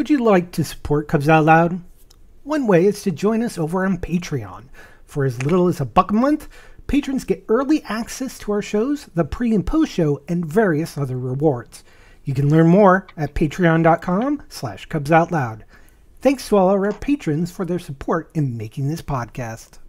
Would you like to support Cubs Out Loud? One way is to join us over on Patreon. For as little as $1 a month, patrons get early access to our shows, the pre and post show, and various other rewards. You can learn more at patreon.com/cubsoutloud. Thanks to all our patrons for their support in making this podcast.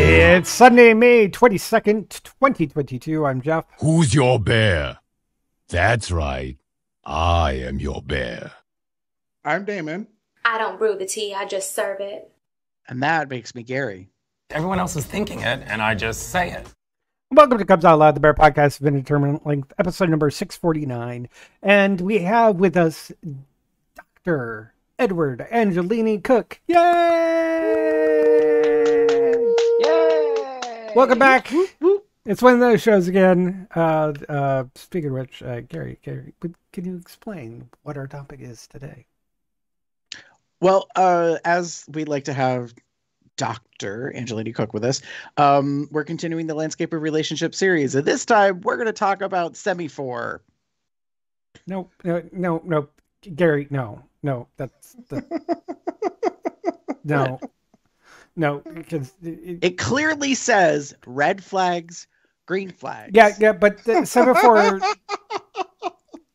It's Sunday, May 22nd, 2022. I'm Jeff. Who's your bear? That's right. I am your bear. I'm Damon. I don't brew the tea. I just serve it. And that makes me Gary. Everyone else is thinking it, and I just say it. Welcome to Cubs Out Loud, the Bear Podcast of Indeterminate Length, episode number 649. And we have with us Dr. Edward Angelini-Cooke. Yay! Welcome back. It's one of those shows again. Speaking of which, Gary, can you explain what our topic is today? Well, as we'd like to have Dr. Angelini-Cooke with us, we're continuing the Landscape of Relationships series. And this time, we're going to talk about semaphore. No. Gary, no. No. No, because it clearly says red flags, green flags. Yeah, but semaphore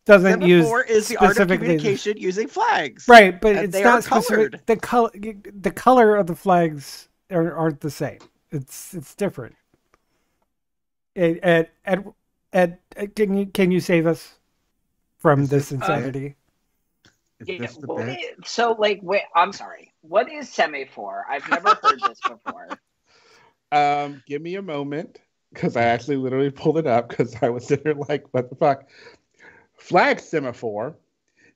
doesn't semaphore use semaphore is the art of communication using flags, right? But it's not colored. The color of the flags aren't the same. It's different. Ed, can you save us from this insanity? Yeah, wait, I'm sorry. What is semaphore? I've never heard this before. Give me a moment, because I actually literally pulled it up because I was sitting there like, what the fuck? Flag semaphore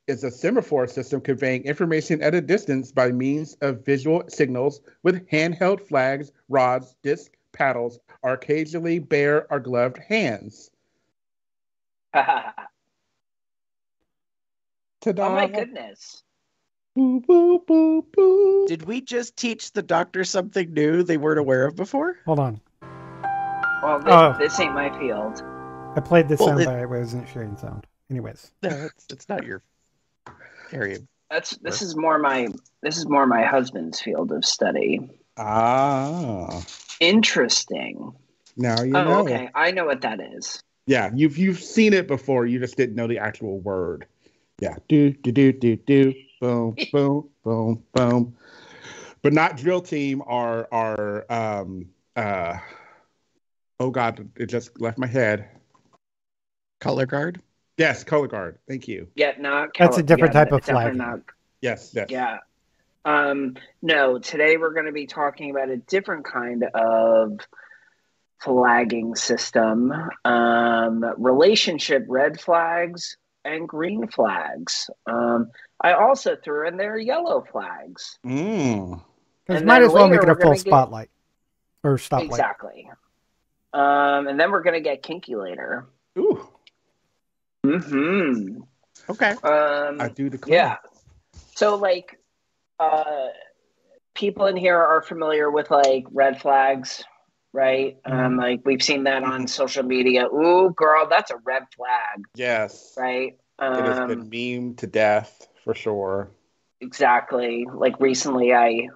is a semaphore system conveying information at a distance by means of visual signals with handheld flags, rods, discs, paddles, or occasionally bare or gloved hands. Ta-da. Oh my goodness. Boo, boo, boo, boo. Did we just teach the doctor something new they weren't aware of before? Hold on. Well, this ain't my field. I played this sound, but I wasn't sharing sound. Anyways. No, it's not your area. This is more my husband's field of study. Ah. Interesting. Now you know. Okay. I know what that is. Yeah, you've seen it before, you just didn't know the actual word. Yeah, do, do, do, do, do, boom, boom, boom, boom. But not drill team or oh God, it just left my head. Color guard? Yes, color guard. Thank you. Yeah, no. That's a different type of flag. Not, yes. Yeah. No, today we're going to be talking about a different kind of flagging system. Relationship red flags and green flags. I also threw in there yellow flags. Because might as well make it a full spotlight or stoplight. Exactly. And then we're going to get kinky later. Ooh. Mm-hmm. Okay. I do declare. Yeah. So, people in here are familiar with, red flags, right? We've seen that on social media. Ooh, girl, that's a red flag. Yes. Right? It has been memed to death, for sure. Exactly. Recently I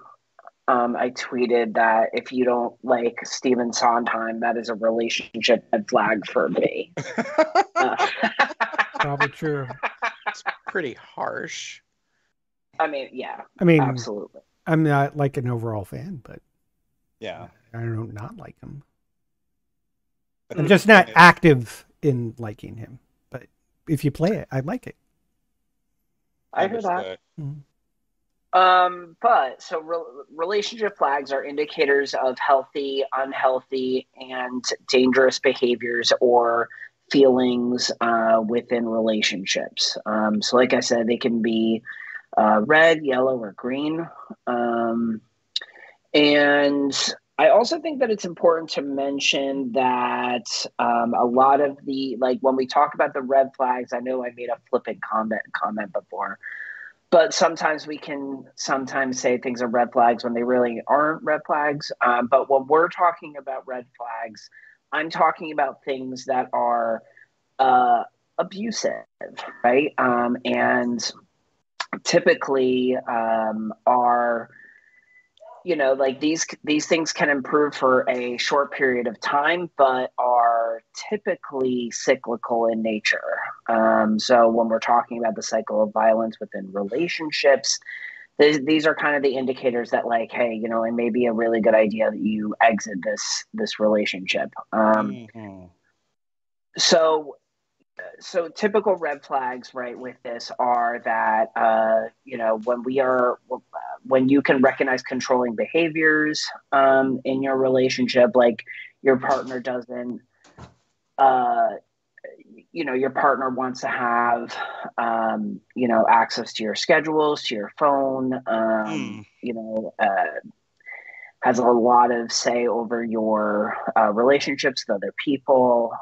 tweeted that if you don't like Stephen Sondheim, that is a relationship red flag for me. Probably true. It's pretty harsh. I mean, absolutely. I'm not, an overall fan, but... Yeah. I don't not like him. I'm just not active in liking him. But if you play it, I like it. I hear that. Mm-hmm. So relationship flags are indicators of healthy, unhealthy, and dangerous behaviors or feelings within relationships. So like I said, they can be red, yellow, or green. And I also think that it's important to mention that a lot of the, like when we talk about the red flags, I know I made a flippant comment before, but sometimes we can sometimes say things are red flags when they really aren't red flags. But when we're talking about red flags, I'm talking about things that are abusive, right? And typically are, you know, like these things can improve for a short period of time, but are typically cyclical in nature. So when we're talking about the cycle of violence within relationships, these are kind of the indicators that like, hey, you know, it may be a really good idea that you exit this relationship. So typical red flags, right, with this are that, you know, when you can recognize controlling behaviors in your relationship, like your partner doesn't, you know, your partner wants to have, you know, access to your schedules, to your phone, you know, has a lot of say over your relationships with other people.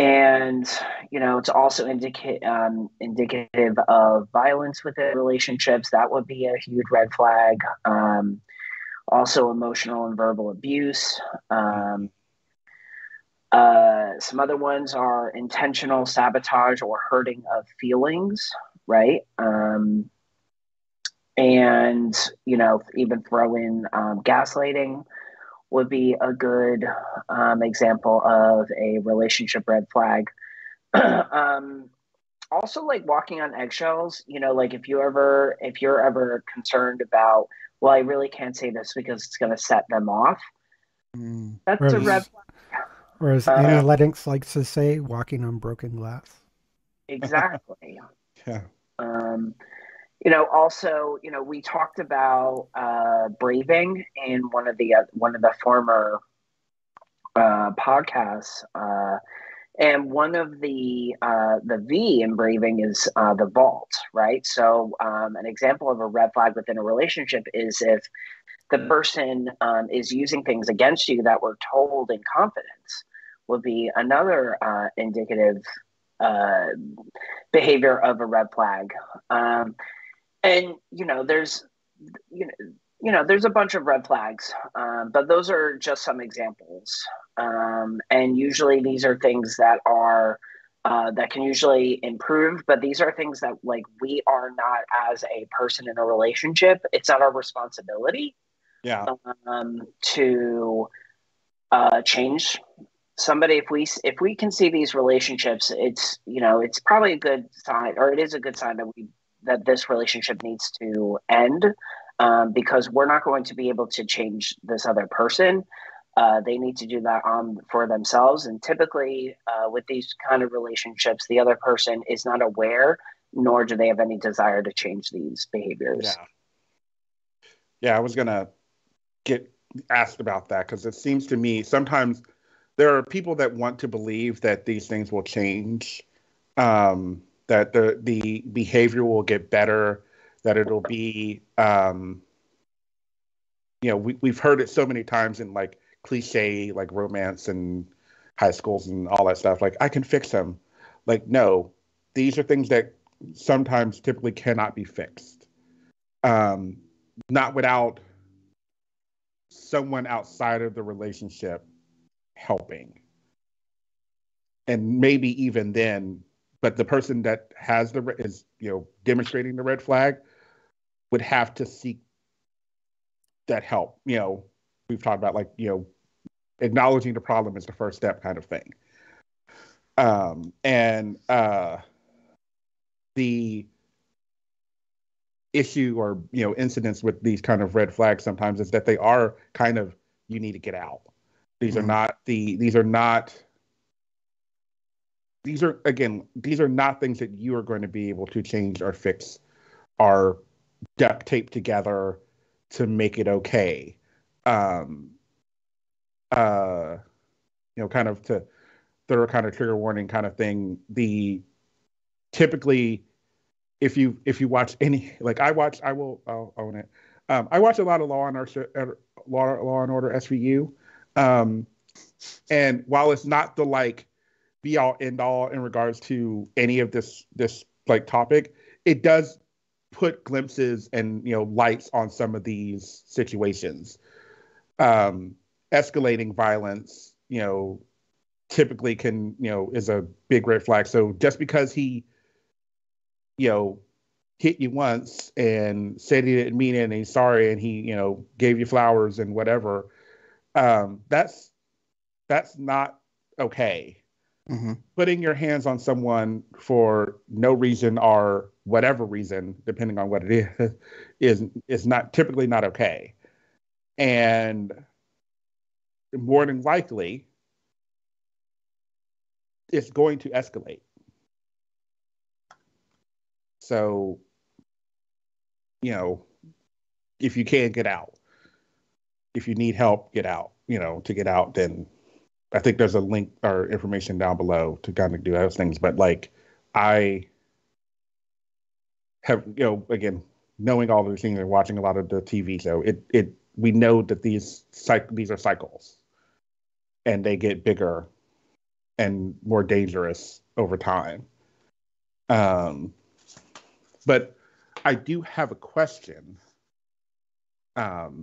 And, you know, it's also indicative of violence within relationships. That would be a huge red flag. Also emotional and verbal abuse. Some other ones are intentional sabotage or hurting of feelings, right? And, you know, even throw in gaslighting would be a good example of a relationship red flag. Also, like walking on eggshells, you know, like if you're ever concerned about, well, I really can't say this because it's going to set them off. That's a red flag. Or as Anna Lennox likes to say, walking on broken glass. Exactly. Yeah. You know, also, you know, we talked about BRAVING in one of the former podcasts, and one of the V in BRAVING is the vault, right? So, an example of a red flag within a relationship is if the person is using things against you that were told in confidence, would be another indicative behavior of a red flag. And, you know, there's a bunch of red flags, but those are just some examples. And usually these are things that are, that can usually improve, but these are things that like, we are not, as a person in a relationship, it's not our responsibility to change somebody. If we can see these relationships, it's, you know, it's probably a good sign, or it is a good sign that this relationship needs to end, because we're not going to be able to change this other person. They need to do that for themselves. And typically with these kind of relationships, the other person is not aware, nor do they have any desire to change these behaviors. Yeah, I was going to get asked about that, because it seems to me sometimes there are people that want to believe that these things will change, that the behavior will get better, that it'll be, you know, we've heard it so many times in like cliche, like romance and high schools and all that stuff. Like, I can fix them. Like, no, these are things that sometimes typically cannot be fixed. Not without someone outside of the relationship helping. And maybe even then, but the person that is, you know, demonstrating the red flag would have to seek that help. You know, we've talked about like, you know, acknowledging the problem is the first step kind of thing. And the issue or, you know, incidents with these kind of red flags sometimes is that they are kind of, you need to get out. These are not things that you are going to be able to change or fix or duct tape together to make it okay. You know, kind of to throw a kind of trigger warning kind of thing. Typically if you watch any, like I watch, I'll own it. I watch a lot of Law and Order SVU. And while it's not the like be all end all in regards to any of this like topic, it does put glimpses and, you know, lights on some of these situations. Escalating violence, you know, typically can, you know, is a big red flag. So just because he, you know, hit you once and said he didn't mean it and he's sorry and he, you know, gave you flowers and whatever, that's not okay. Mm-hmm. Putting your hands on someone for no reason or whatever reason, depending on what it is not typically not okay. And more than likely, it's going to escalate. So, you know, if you can get out, if you need help, get out, you know, to get out, then I think there's a link or information down below to kind of do those things. But like, I have, you know, again, knowing all these things and watching a lot of the TV show, we know that these are cycles and they get bigger and more dangerous over time. But I do have a question. What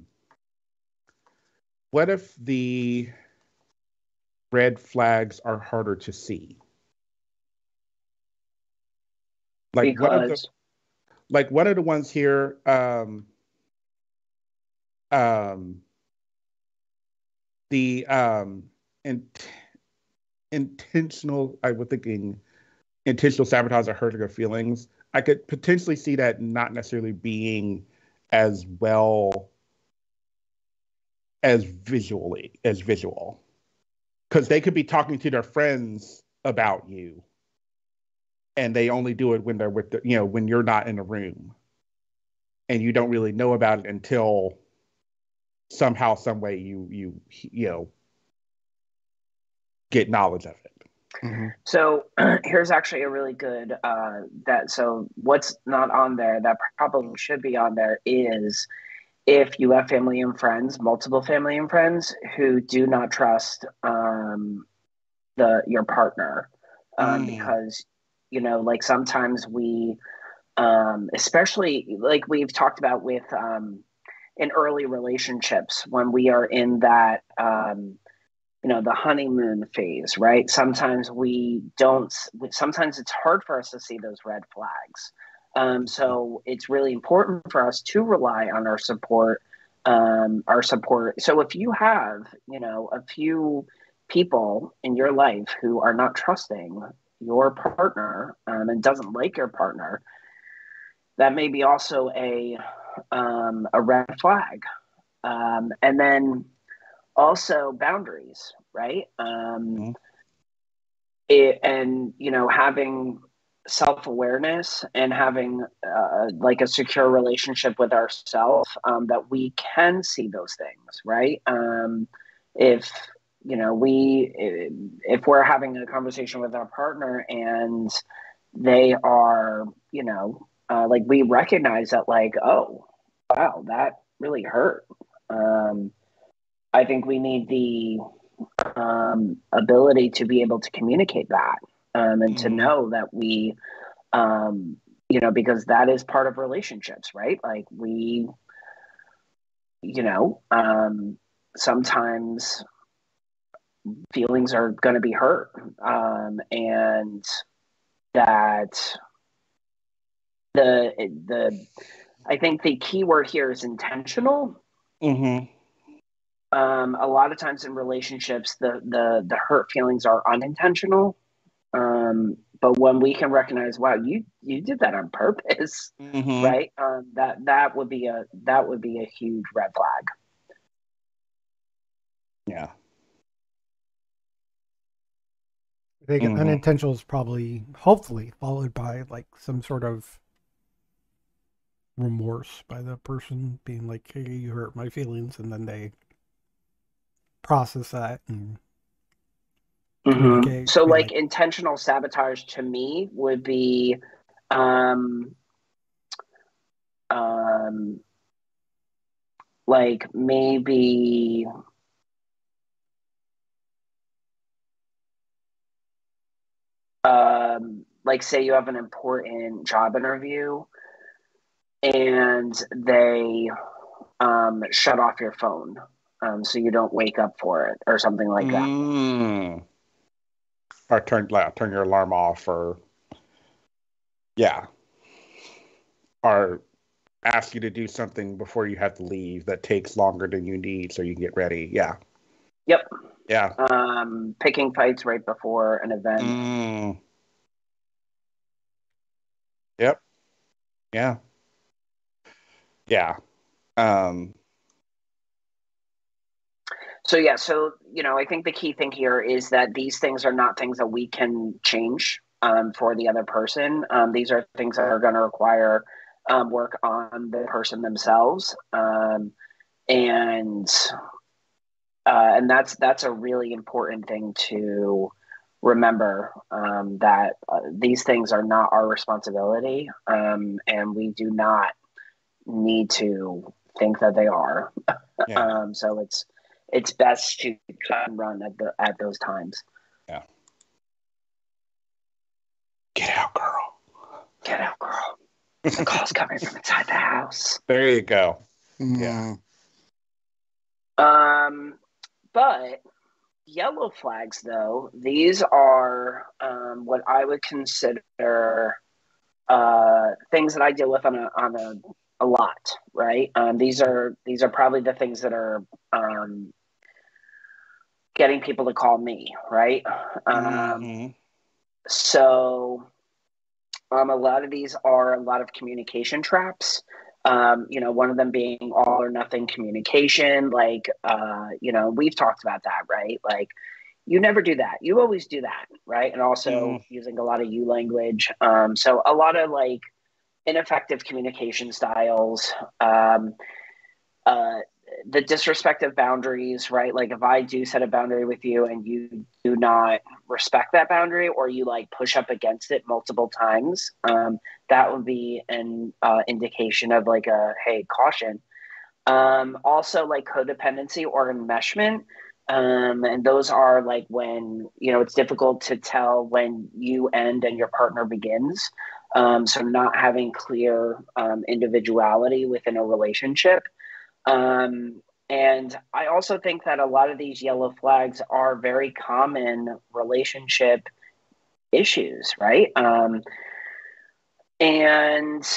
if the red flags are harder to see? Like, because what are the ones here? Intentional sabotage or hurting of feelings. I could potentially see that not necessarily being as well as visual. Because they could be talking to their friends about you and they only do it when they're with when you're not in the room and you don't really know about it until somehow, some way you get knowledge of it. Mm-hmm. So here's actually a really good so what's not on there that probably should be on there is if you have family and friends, multiple family and friends who do not trust your partner because, you know, like sometimes we especially like we've talked about with in early relationships when we are in that the honeymoon phase, right? Sometimes it's hard for us to see those red flags. So it's really important for us to rely on our support, So if you have, a few people in your life who are not trusting your partner, and doesn't like your partner, that may be also a red flag. And then also boundaries, right? Mm-hmm. Having self-awareness and having a secure relationship with ourselves that we can see those things, right? If we're having a conversation with our partner and they are, we recognize that oh, wow, that really hurt. I think we need the ability to be able to communicate that and to know that we, because that is part of relationships, right? Like we, sometimes feelings are going to be hurt and that I think the key word here is intentional. Mm-hmm. A lot of times in relationships, the hurt feelings are unintentional. But when we can recognize, wow, you did that on purpose, mm-hmm. right? That would be a huge red flag. Yeah. I think mm-hmm. unintentional is probably, hopefully, followed by some sort of remorse by the person being like, hey, you hurt my feelings, and then they process that and mm-hmm. So intentional sabotage to me would be like maybe like say you have an important job interview and they shut off your phone so you don't wake up for it or something like that. Or turn your alarm off or yeah. Or ask you to do something before you have to leave that takes longer than you need so you can get ready. Yeah. Yep. Yeah. Picking fights right before an event. Yep. Yeah. Yeah. So, yeah. So, you know, I think the key thing here is that these things are not things that we can change for the other person. These are things that are going to require work on the person themselves. And that's a really important thing to remember, that these things are not our responsibility, and we do not need to think that they are. Yeah. So it's best to cut and run at those times. Yeah. Get out, girl. Get out, girl. The call's coming from inside the house. There you go. Yeah. But yellow flags, though, these are what I would consider things that I deal with on a lot, right? These are probably the things that are getting people to call me, right? So a lot of these are a lot of communication traps. You know, one of them being all or nothing communication, like, you know, we've talked about that, right? Like, you never do that. You always do that, right? And also using a lot of you language. So a lot of, like, ineffective communication styles, the disrespect of boundaries, right? Like, if I do set a boundary with you and you do not respect that boundary or you, like, push up against it multiple times, that would be an indication of, like, hey, caution. Also, like, codependency or enmeshment. And those are, like, when, you know, it's difficult to tell when you end and your partner begins. So not having clear individuality within a relationship. And I also think that a lot of these yellow flags are very common relationship issues, right? And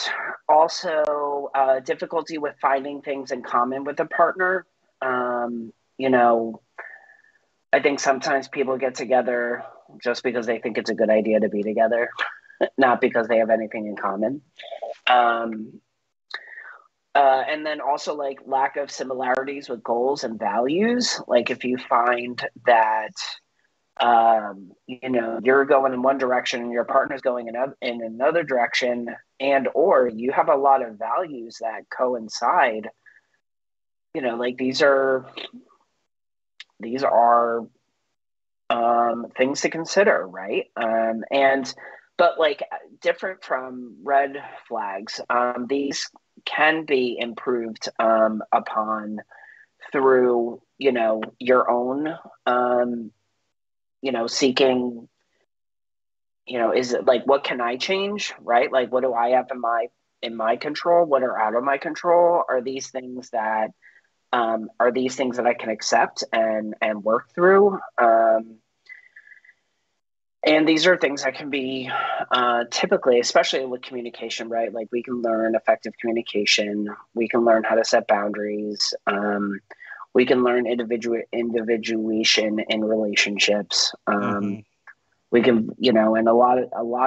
also difficulty with finding things in common with a partner. You know, I think sometimes people get together just because they think it's a good idea to be together, not because they have anything in common. And then also, like, lack of similarities with goals and values. Like, if you find that, you know, you're going in one direction and your partner's going in another direction, and or you have a lot of values that coincide, you know, like, these are things to consider, right? But, like, different from red flags, these can be improved upon through, you know, your own, you know, seeking, you know, is it like, what can I change, right? Like, what do I have in my control? What are out of my control? Are these things that I can accept and work through? And these are things that can be typically, especially with communication, right? Like, we can learn effective communication. We can learn how to set boundaries. We can learn individuation in relationships. We can, you know, and a lot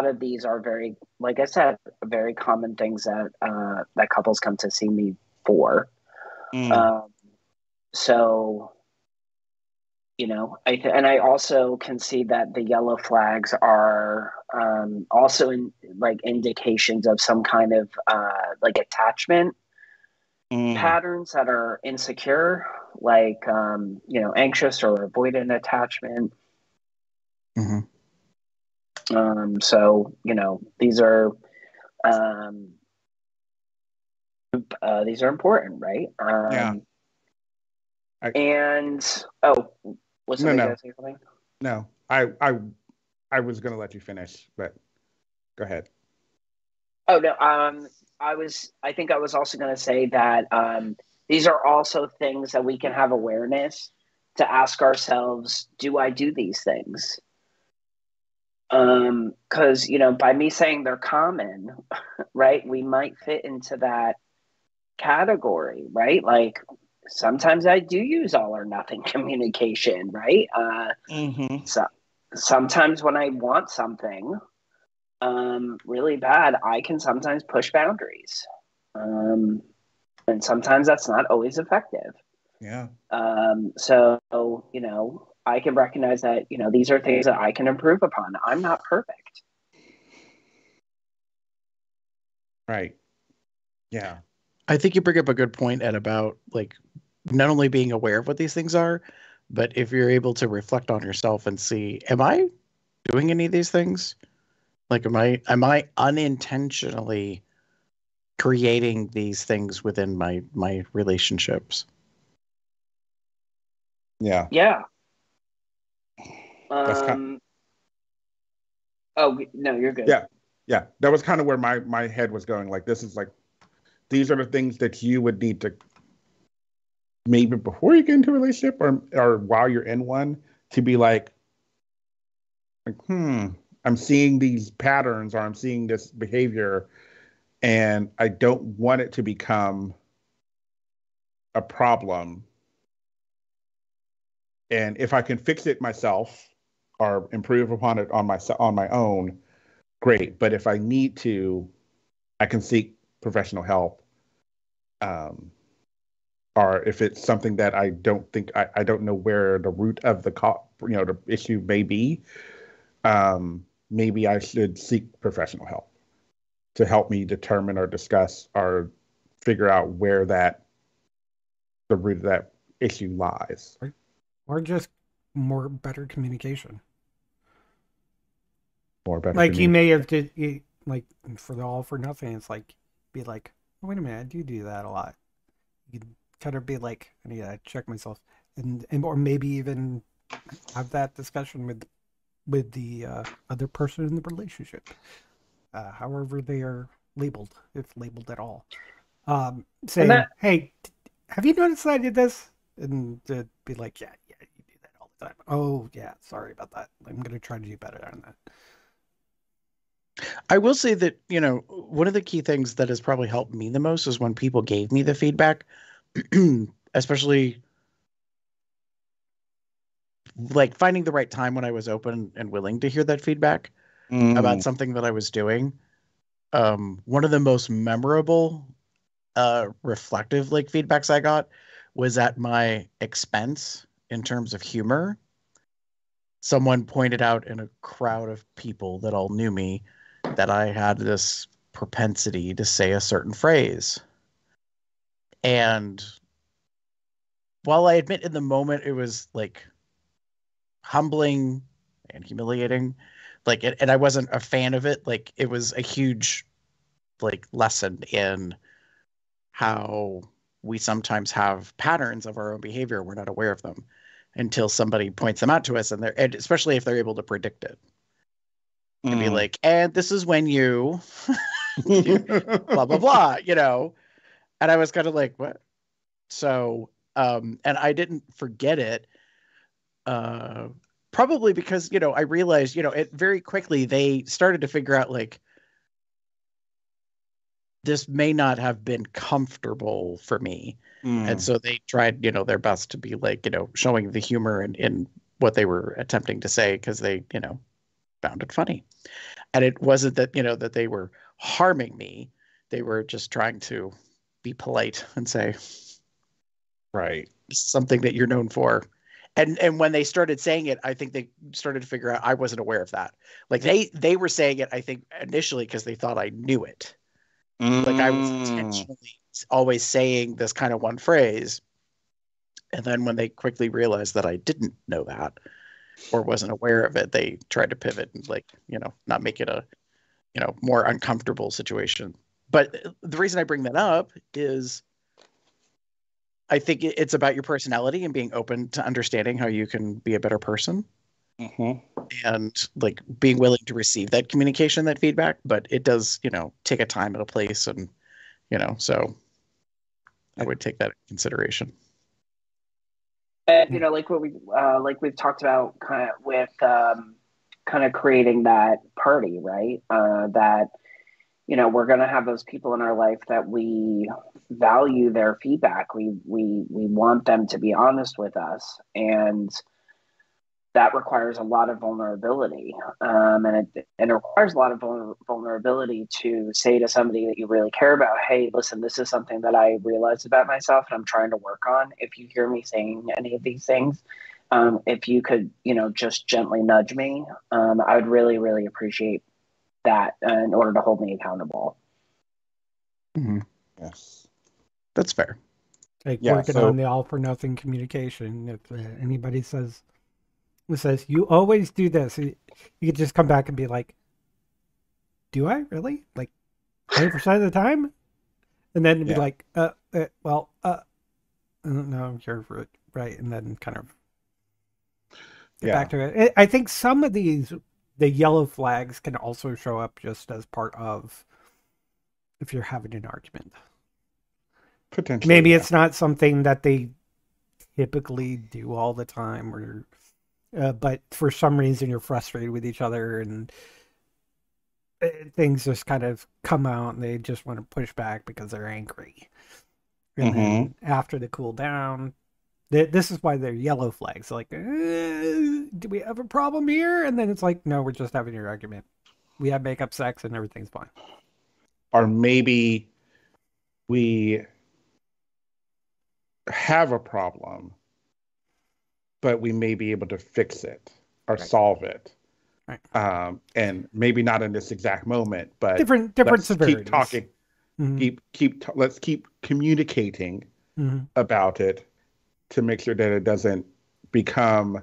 of these are very, like I said, very common things that couples come to see me for. So. You know, and I also can see that the yellow flags are also in, like, indications of some kind of like attachment patterns that are insecure, like, you know, anxious or avoidant attachment. So, you know, these are These are important, right? Yeah. Was somebody gonna say something? No, I was gonna let you finish, but go ahead. Oh no, I was also gonna say that these are also things that we can have awareness to ask ourselves: do I do these things? Because by me saying they're common, right? We might fit into that category, right? Like, sometimes I do use all or nothing communication, right? So sometimes when I want something really bad, I can sometimes push boundaries. And sometimes that's not always effective. Yeah. So I can recognize that, these are things that I can improve upon. I'm not perfect. Right. Yeah. I think you bring up a good point, Ed, about like not only being aware of what these things are, but if you're able to reflect on yourself and see, am I doing any of these things? Like, am I unintentionally creating these things within my relationships? Yeah. Yeah. Oh, no, you're good. Yeah. Yeah. That was kind of where my head was going. Like, this is like, these are the things that you would need to, maybe before you get into a relationship or while you're in one, to be like, I'm seeing these patterns, or I'm seeing this behavior, and I don't want it to become a problem. And if I can fix it myself or improve upon it on my own, great. But if I need to, I can seek professional help, or if it's something that I don't think I don't know where the root of the issue may be, maybe I should seek professional help to help me determine or discuss or figure out where the root of that issue lies. Or just better communication. You may have did like for the all for nothing. It's like, be like, oh, wait a minute, I do that a lot. You kind of be like, I need to check myself, and or maybe even have that discussion with the other person in the relationship, however they are labeled, if labeled at all. Saying, hey, have you noticed that I did this? And to be like, yeah, you do that all the time. Oh, yeah, sorry about that. I'm going to try to do better on that. I will say that, one of the key things that has probably helped me the most is when people gave me the feedback, especially like finding the right time when I was open and willing to hear that feedback about something that I was doing. One of the most memorable reflective like feedbacks I got was at my expense in terms of humor. Someone pointed out in a crowd of people that all knew me that I had this propensity to say a certain phrase. And while I admit in the moment it was like humbling and humiliating, like, and I wasn't a fan of it, like, it was a huge like lesson in how we sometimes have patterns of our own behavior. We're not aware of them until somebody points them out to us, and especially if they're able to predict it. And be like, and this is when you blah, blah, blah, And I was kind of like, what? So, and I didn't forget it, probably because, I realized, it very quickly, they started to figure out, like, this may not have been comfortable for me. And so they tried, their best to be like, showing the humor in what they were attempting to say, because they, found it funny. And it wasn't that, that they were harming me. They were just trying to be polite and say, right, something that you're known for. And when they started saying it, I think they started to figure out I wasn't aware of that. Like they were saying it, I think, initially because they thought I knew it. Like I was intentionally always saying this kind of one phrase. And then when they quickly realized that I didn't know that, or wasn't aware of it, they tried to pivot and, like, not make it a, more uncomfortable situation But the reason I bring that up is I think it's about your personality and being open to understanding how you can be a better person. Mm-hmm. And like being willing to receive that communication, that feedback, but it does, you know, take a time and a place, and you know, so I would take that into consideration. And you know, like what we like we've talked about kind of with kind of creating that party, right? That, you know, we're gonna have those people in our life that we value their feedback. We want them to be honest with us, and that requires a lot of vulnerability, and it requires a lot of vulnerability to say to somebody that you really care about, hey, listen, this is something that I realized about myself and I'm trying to work on. If you hear me saying any of these things, if you could, you know, just gently nudge me, I would really, really appreciate that in order to hold me accountable. Mm-hmm. Yes, that's fair. Like working on the all for nothing communication. If anybody says you always do this, you could just come back and be like, do I really? Like 100% of the time? And then be like, I don't know, you're right. And then kind of get back to it. I think some of these, the yellow flags can also show up just as part of if you're having an argument. Potentially. Maybe it's not something that they typically do all the time, or but for some reason you're frustrated with each other and things just kind of come out and they just want to push back because they're angry. And then after the cool down, this is why they're yellow flags. They're like, do we have a problem here? And then it's like, no, we're just having your argument. We have makeup sex and everything's fine. Or maybe we have a problem, but we may be able to fix it or solve it. Right. And maybe not in this exact moment, but different severities. Keep talking, let's keep communicating about it to make sure that it doesn't become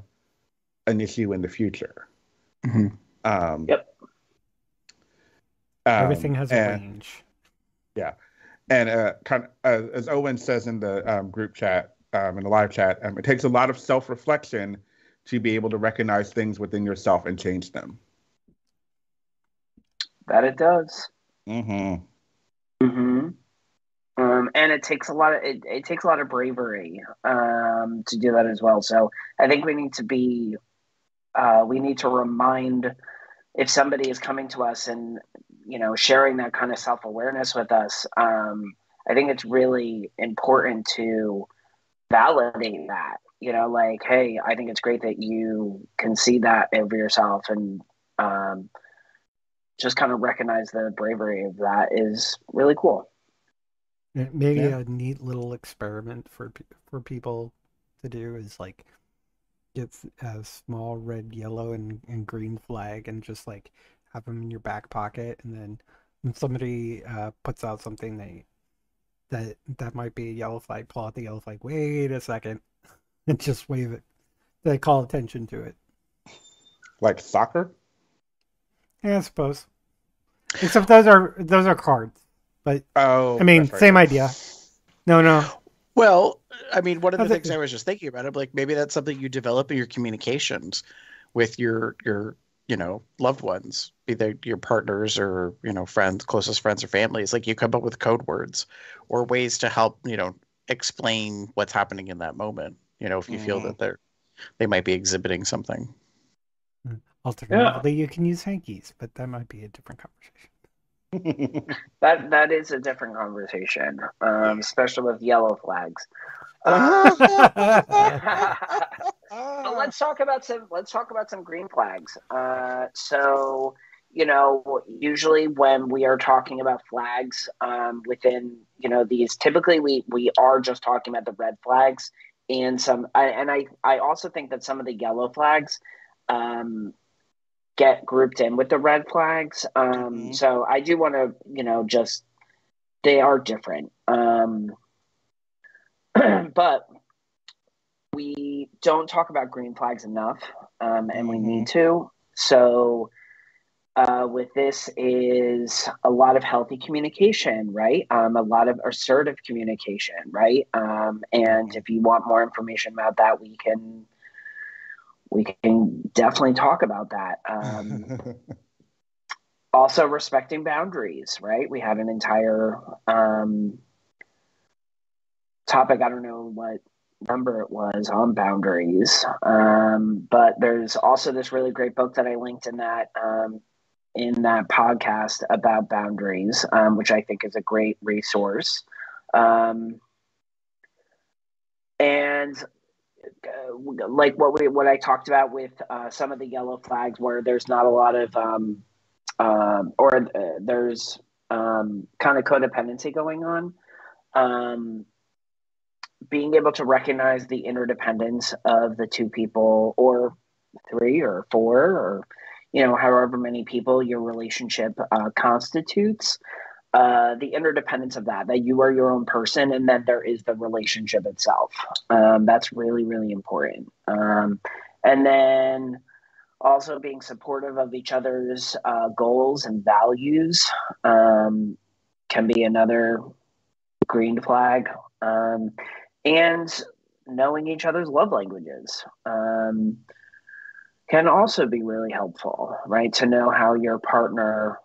an issue in the future. Mm-hmm. Everything has a range. Yeah. And as Owen says in the group chat, in the live chat, it takes a lot of self-reflection to be able to recognize things within yourself and change them. That it does. And it takes a lot of it takes a lot of bravery to do that as well. So I think we need to be remind, if somebody is coming to us and, you know, sharing that kind of self-awareness with us, I think it's really important to validate that, you know, like, hey, I think it's great that you can see that over yourself, and just kind of recognize the bravery of that is really cool. Maybe a neat little experiment for people to do is like get a small red, yellow, and green flag and just like have them in your back pocket, and then when somebody puts out something that might be a yellow flag, pull out the yellow flag, wait a second, and just wave it. They call attention to it. Like soccer? Yeah, I suppose. Except those are cards. But I mean, same idea. No. Well, I mean, one of the things I was just thinking about, I'm like, maybe that's something you develop in your communications with your you know, loved ones, be they your partners or, you know, friends, closest friends or families. Like you come up with code words or ways to help, you know, explain what's happening in that moment. You know, if you feel that they might be exhibiting something. Alternatively, you can use hankies, but that might be a different conversation. that is a different conversation, especially with yellow flags. But let's talk about some green flags. So, you know, usually when we are talking about flags within, you know, these, typically we are just talking about the red flags and I also think that some of the yellow flags get grouped in with the red flags. So I do want to, you know, just, they are different. But we don't talk about green flags enough, and we need to. So with this is a lot of healthy communication, right? A lot of assertive communication, right? And if you want more information about that, we can definitely talk about that. Also respecting boundaries, right? We have an entire topic, I don't know what number it was, on boundaries. But there's also this really great book that I linked in that podcast about boundaries, which I think is a great resource. Like what I talked about with some of the yellow flags, where there's not a lot of there's kind of codependency going on. Being able to recognize the interdependence of the two people, or three or four, or however many people your relationship constitutes, the interdependence of that you are your own person, and then there is the relationship itself. That's really, really important. And then also being supportive of each other's goals and values can be another green flag. And knowing each other's love languages can also be really helpful, right? To know how your partner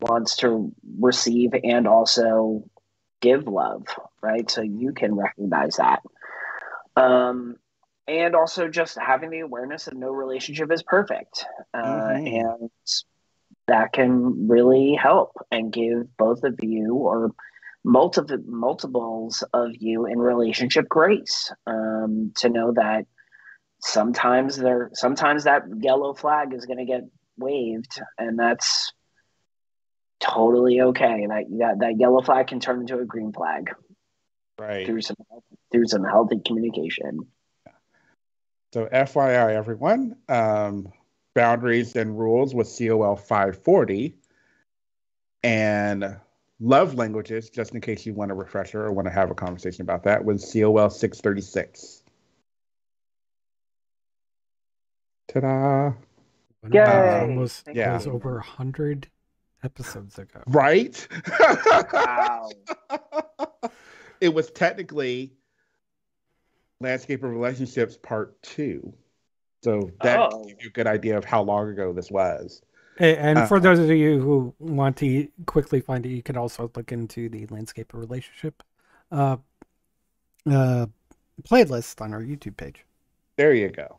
wants to receive and also give love, right? So you can recognize that. And also just having the awareness that no relationship is perfect. And that can really help and give both of you, or multiples of you in relationship, grace, to know that sometimes that yellow flag is going to get waved, and that's totally okay. That yellow flag can turn into a green flag, right? Through some healthy communication. So, FYI, everyone, boundaries and rules with COL 549, and love languages, just in case you want a refresher or want to have a conversation about that, was COL 636. Ta-da! Yeah, it was over 100 episodes ago. Right? Wow. It was technically Landscape of Relationships Part 2, so that gives you a good idea of how long ago this was. And for those of you who want to quickly find it, you can also look into the Landscape of Relationship playlist on our YouTube page. There you go.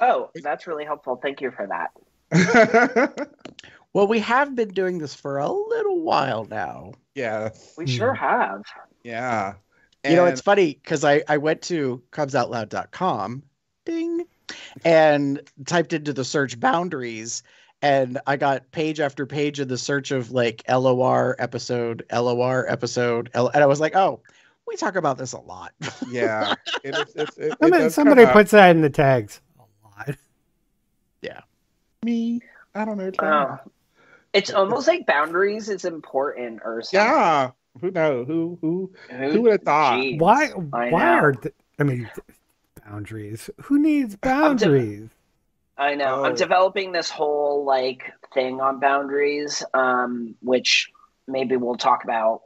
Oh, that's really helpful. Thank you for that. Well, we have been doing this for a little while now. Yeah. We sure have. Yeah. And it's funny, because I went to cubsoutloud.com, ding, and typed into the search boundaries, and I got page after page of the search of like LOR episode. And I was like, oh, we talk about this a lot. Yeah. Somebody puts that in the tags a lot. Yeah. Me. I don't know. It's almost like boundaries is important or something. Yeah. Who knows? Who would have thought? Geez, why are boundaries? Who needs boundaries? I know. I'm developing this whole thing on boundaries, which maybe we'll talk about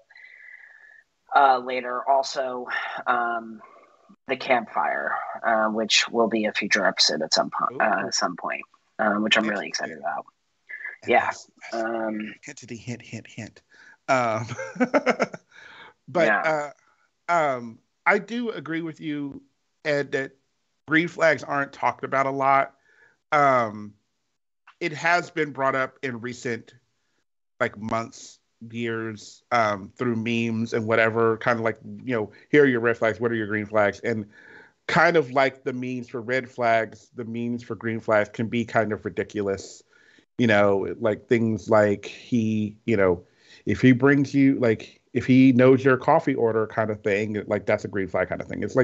later. Also, the campfire, which will be a future episode at some point, which I'm really excited about. Yeah. Hint. But yeah. I do agree with you, Ed, that green flags aren't talked about a lot. It has been brought up in recent months, years, through memes and whatever, kind of here are your red flags, what are your green flags? And kind of like the memes for red flags, the memes for green flags can be kind of ridiculous, things like if he brings you, if he knows your coffee order kind of thing, that's a green flag kind of thing. It's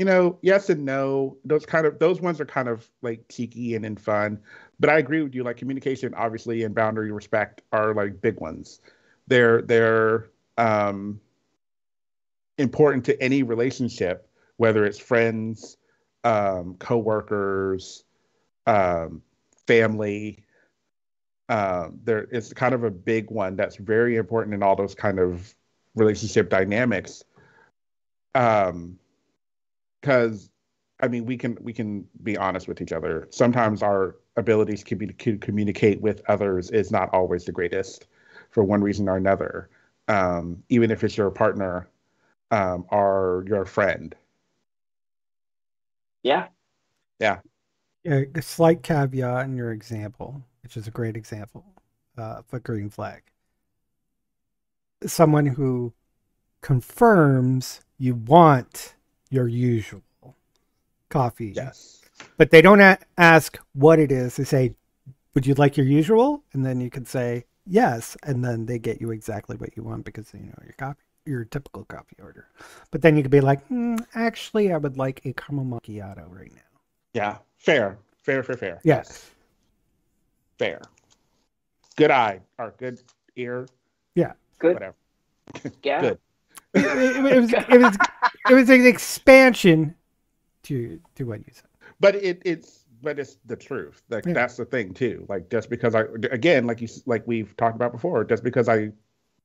yes and no. Those ones are kind of cheeky and fun. But I agree with you. Communication, obviously, and boundary respect are big ones. They're important to any relationship, whether it's friends, coworkers, family, There is kind of a big one that's very important in all those kind of relationship dynamics. Because I mean, we can be honest with each other. Sometimes our abilities to communicate with others is not always the greatest for one reason or another. Even if it's your partner or your friend. Yeah. Yeah. Yeah, a slight caveat in your example, which is a great example of a green flag. Someone who confirms you want your usual coffee. Yes. But they don't ask what it is. They say, would you like your usual? And then you can say yes. And then they get you exactly what you want because they know your typical coffee order. But then you could be like, actually, I would like a caramel macchiato right now. Yeah. Fair. Yes. Fair. Good eye or good ear. Yeah. Good. Whatever. Yeah. Good. It was an expansion to what you said. But it's the truth. Like yeah. That's the thing too. Like just because like we've talked about before, just because I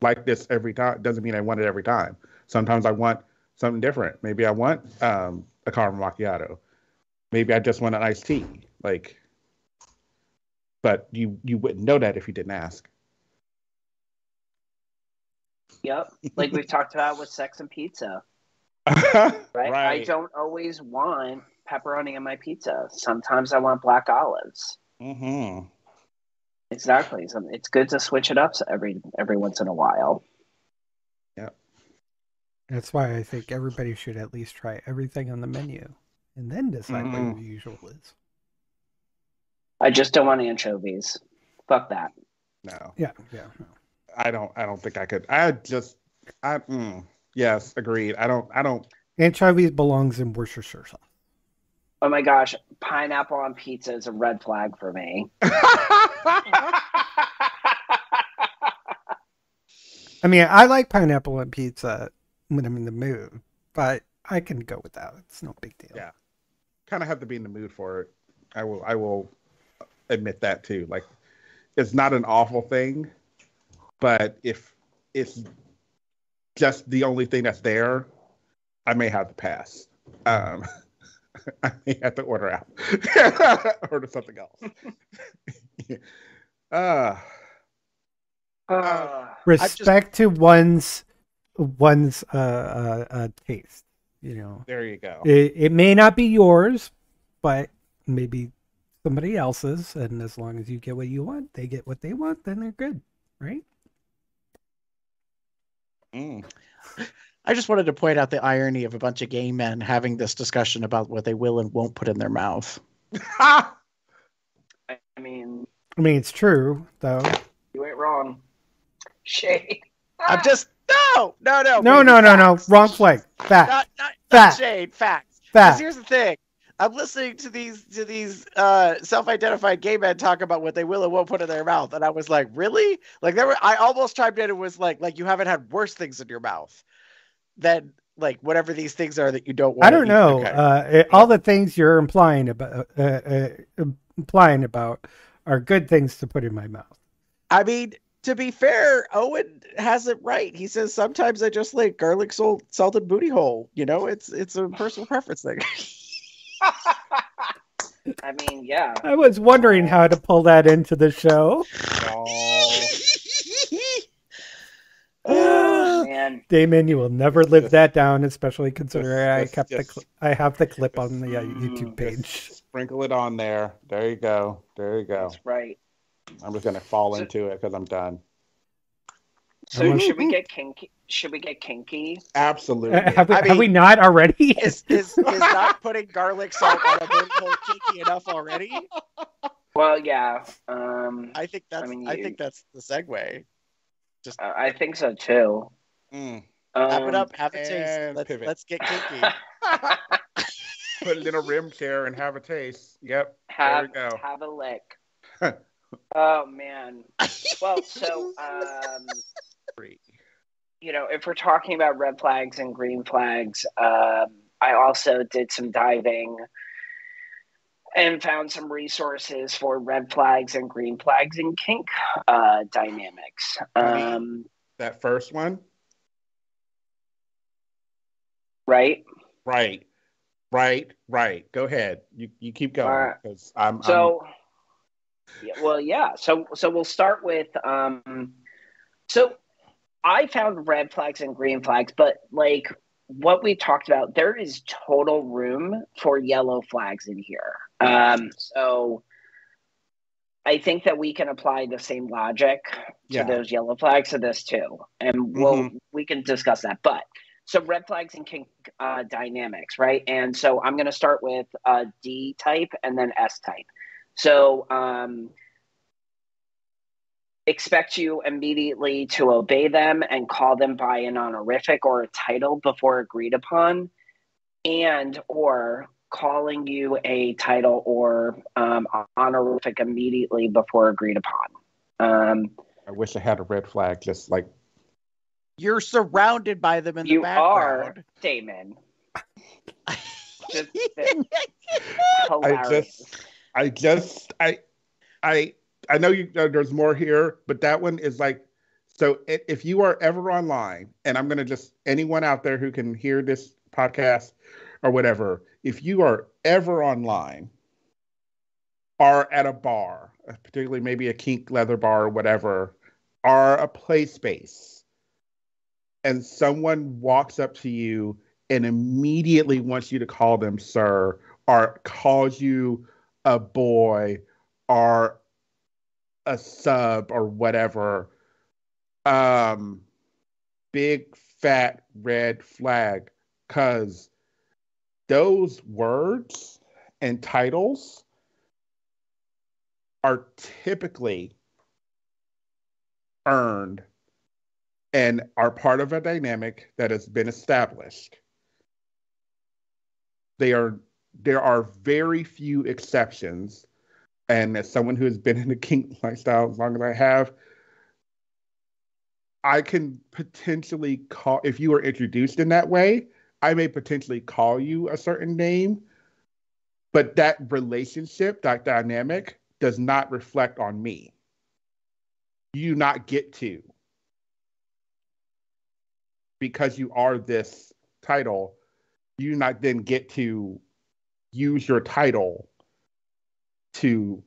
like this every time doesn't mean I want it every time. Sometimes I want something different. Maybe I want a caramel macchiato. Maybe I just want an iced tea. Like, but you wouldn't know that if you didn't ask. Yep, like we've talked about with sex and pizza. Right? I don't always want pepperoni in my pizza. Sometimes I want black olives. Mm-hmm. Exactly. So it's good to switch it up every once in a while. Yep. That's why I think everybody should at least try everything on the menu and then decide what your usual is. I just don't want anchovies. Fuck that. No. Yeah. No. I don't think I could. Yes, agreed. I don't. Anchovies belongs in Worcestershire sauce. Oh my gosh, pineapple on pizza is a red flag for me. I mean, I like pineapple on pizza when I'm in the mood, but I can go without. It's no big deal. Yeah, kind of have to be in the mood for it. I will admit that too. Like, it's not an awful thing. But if it's just the only thing that's there, I may have to pass. I may have to order out. Order something else. Respect to one's taste. You know. There you go. It may not be yours, but maybe somebody else's. And as long as you get what you want, they get what they want, then they're good. Right? I just wanted to point out the irony of a bunch of gay men having this discussion about what they will and won't put in their mouth. I mean, it's true, though. You ain't wrong. Shade. I'm just no. Wrong flag. Fact. Not shade. Facts. Fact. Here's the thing. I'm listening to these self-identified gay men talk about what they will and won't put in their mouth, and I was like, really? Like I almost chimed in and was like you haven't had worse things in your mouth than like whatever these things are that you don't want. I don't know. Okay. All the things you're implying about are good things to put in my mouth. I mean, to be fair, Owen has it right. He says sometimes I just like garlic salted booty hole. You know, it's a personal preference thing. I mean, yeah. I was wondering how to pull that into the show. Oh, man. Damon, you will never live that down, especially considering I have the clip on the YouTube page. Sprinkle it on there. There you go. That's right. I'm just gonna fall into it because I'm done. So should we get kinky? Should we get kinky? Absolutely. Have we not already? Is not putting garlic salt on a booty hole kinky enough already? Well, yeah. I think that's the segue. Just I think so too. Wrap it up. Have a taste. Let's get kinky. Put it in a rim chair and have a taste. Yep. There we go. Have a lick. Oh man. Well, so. You know, if we're talking about red flags and green flags, I also did some diving and found some resources for red flags and green flags in kink dynamics. That first one? Right. Go ahead. You keep going. So we'll start with, so I found red flags and green flags, but like what we talked about, there is total room for yellow flags in here. So I think that we can apply the same logic to those yellow flags to this too. And we can discuss that, but so red flags and kink dynamics, right? And so I'm going to start with D type and then S type. So expect you immediately to obey them and call them by an honorific or a title before agreed upon, and or calling you a title or honorific immediately before agreed upon. I wish I had a red flag just like. You're surrounded by them in the background. You are, Damon. I know you. There's more here, but that one is like, so if you are ever online, and I'm going to just, anyone out there who can hear this podcast or whatever, if you are ever online or at a bar, particularly maybe a kink leather bar or whatever, or a play space, and someone walks up to you and immediately wants you to call them sir, or calls you a boy, or a sub, or whatever, big fat red flag, because those words and titles are typically earned and are part of a dynamic that has been established. There are very few exceptions. And as someone who has been in the kink lifestyle as long as I have, I can potentially call, if you are introduced in that way, I may potentially call you a certain name, but that relationship, that dynamic does not reflect on me. You do not get to, because you are this title, you not then get to use your title to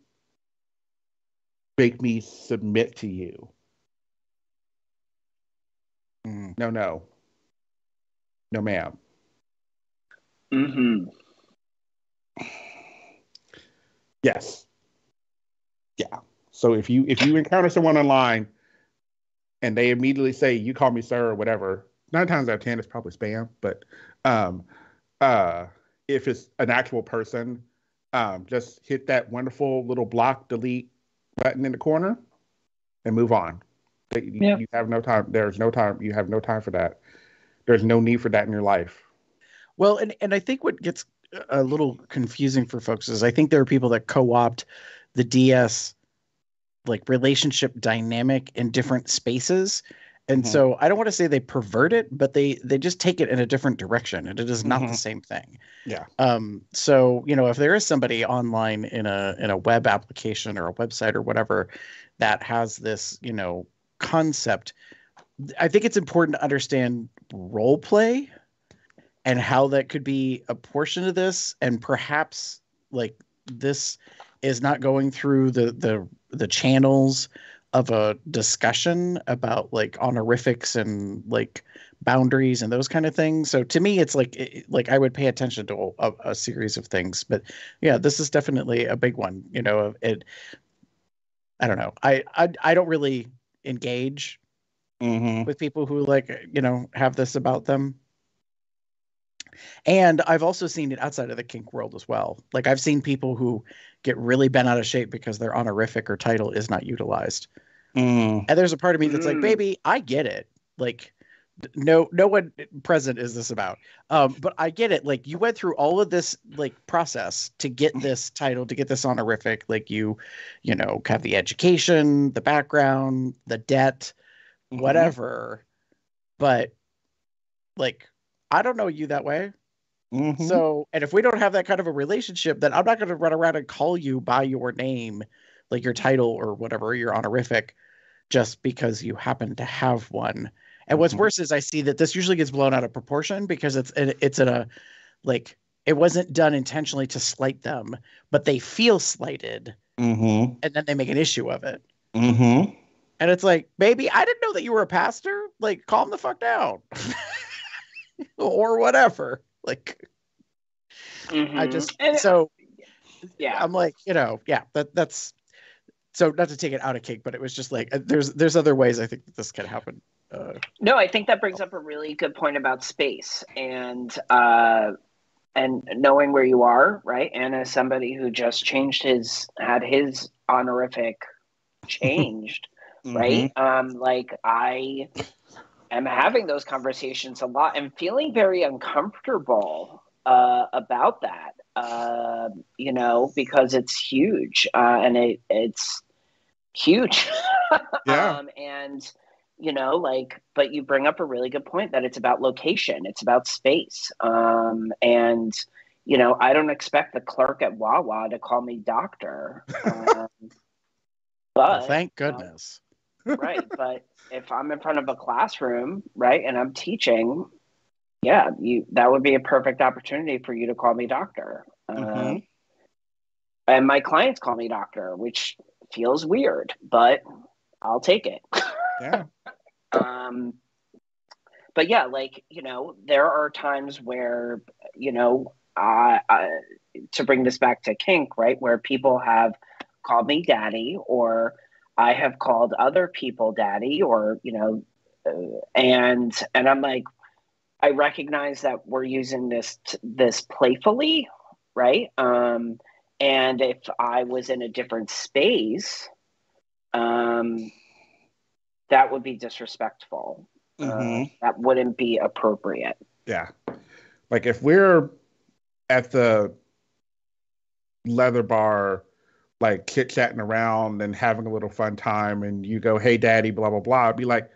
make me submit to you. No, ma'am. Mm-hmm. Yes. Yeah. So if you encounter someone online and they immediately say, you call me sir or whatever, 9 times out of 10, it's probably spam. But if it's an actual person, just hit that wonderful little block delete button in the corner and move on. You have no time. There's no time. You have no time for that. There's no need for that in your life. Well, and I think what gets a little confusing for folks is I think there are people that co-opt the DS like relationship dynamic in different spaces. And so I don't want to say they pervert it, but they just take it in a different direction, and it is not the same thing. Yeah. So, if there is somebody online in a web application or a website or whatever that has this, concept, I think it's important to understand role play and how that could be a portion of this. And perhaps like this is not going through the channels of a discussion about like honorifics and like boundaries and those kind of things. So to me, it's like I would pay attention to a series of things, but yeah, this is definitely a big one. I don't know. I don't really engage with people who have this about them. And I've also seen it outside of the kink world as well. Like I've seen people who get really bent out of shape because their honorific or title is not utilized. And there's a part of me that's like, baby, I get it. Like no one present is this about. But I get it. Like you went through all of this like process to get this title, to get this honorific. Like you have the education, the background, the debt, whatever. But like, I don't know you that way. Mm-hmm. So, and if we don't have that kind of a relationship, then I'm not going to run around and call you by your name, like your title or whatever, your honorific, just because you happen to have one. And what's worse is I see that this usually gets blown out of proportion because it's in a, like, it wasn't done intentionally to slight them, but they feel slighted, and then they make an issue of it. Mm-hmm. And it's like, baby, I didn't know that you were a pastor. Like, calm the fuck down, or whatever. Like, I just I'm like, you know, that's so not to take it out of Kink, but it was just like there's other ways I think that this can happen. No, I think that brings up a really good point about space and knowing where you are, right? And as somebody who just had his honorific changed, right? Like I am having those conversations a lot and feeling very uncomfortable about that, you know, because it's huge and it's huge. Yeah. And you know, like, but you bring up a really good point that it's about location. It's about space. And, you know, I don't expect the clerk at Wawa to call me doctor. But well, thank goodness. Right. But if I'm in front of a classroom, right, and I'm teaching, yeah, that would be a perfect opportunity for you to call me doctor. And my clients call me doctor, which feels weird, but I'll take it. Yeah. But yeah, like, you know, there are times where, you know, to bring this back to Kink, right, where people have called me daddy, or I have called other people daddy, or, you know, and I'm like, I recognize that we're using this playfully, right? And if I was in a different space, that would be disrespectful. That wouldn't be appropriate. Yeah. Like if we're at the leather bar, like chit-chatting around and having a little fun time and you go, hey, daddy, blah, blah, blah. I'd be like,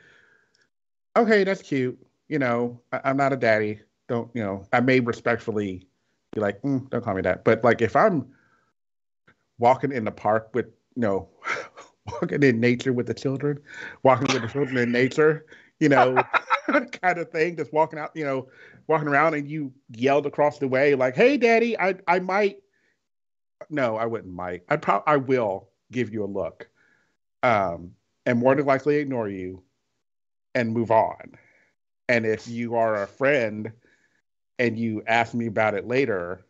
okay, that's cute. You know, I'm not a daddy. Don't, you know, I may respectfully be like, don't call me that. But like if I'm walking in the park with, you know, walking with the children in nature, you know, kind of thing. Just walking out, you know, walking around and you yelled across the way like, hey, daddy, I will give you a look and more than likely ignore you and move on. And if you are a friend and you ask me about it later,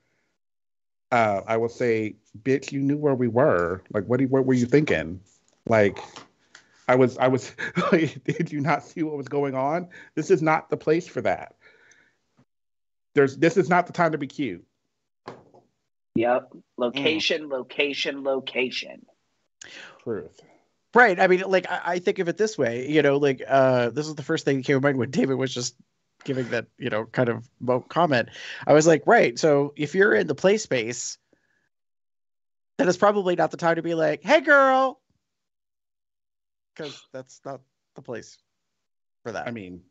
I will say, bitch, you knew where we were. Like, what were you thinking? Like, I was. Like, did you not see what was going on? This is not the place for that. This is not the time to be cute. Yep. Location, location, location. Truth. Right. I mean, like, I think of it this way. You know, like, this is the first thing that came to mind when David was just giving that, you know, kind of comment. I was like, right. So if you're in the play space, then it's probably not the time to be like, hey, girl. Because that's not the place for that. I mean,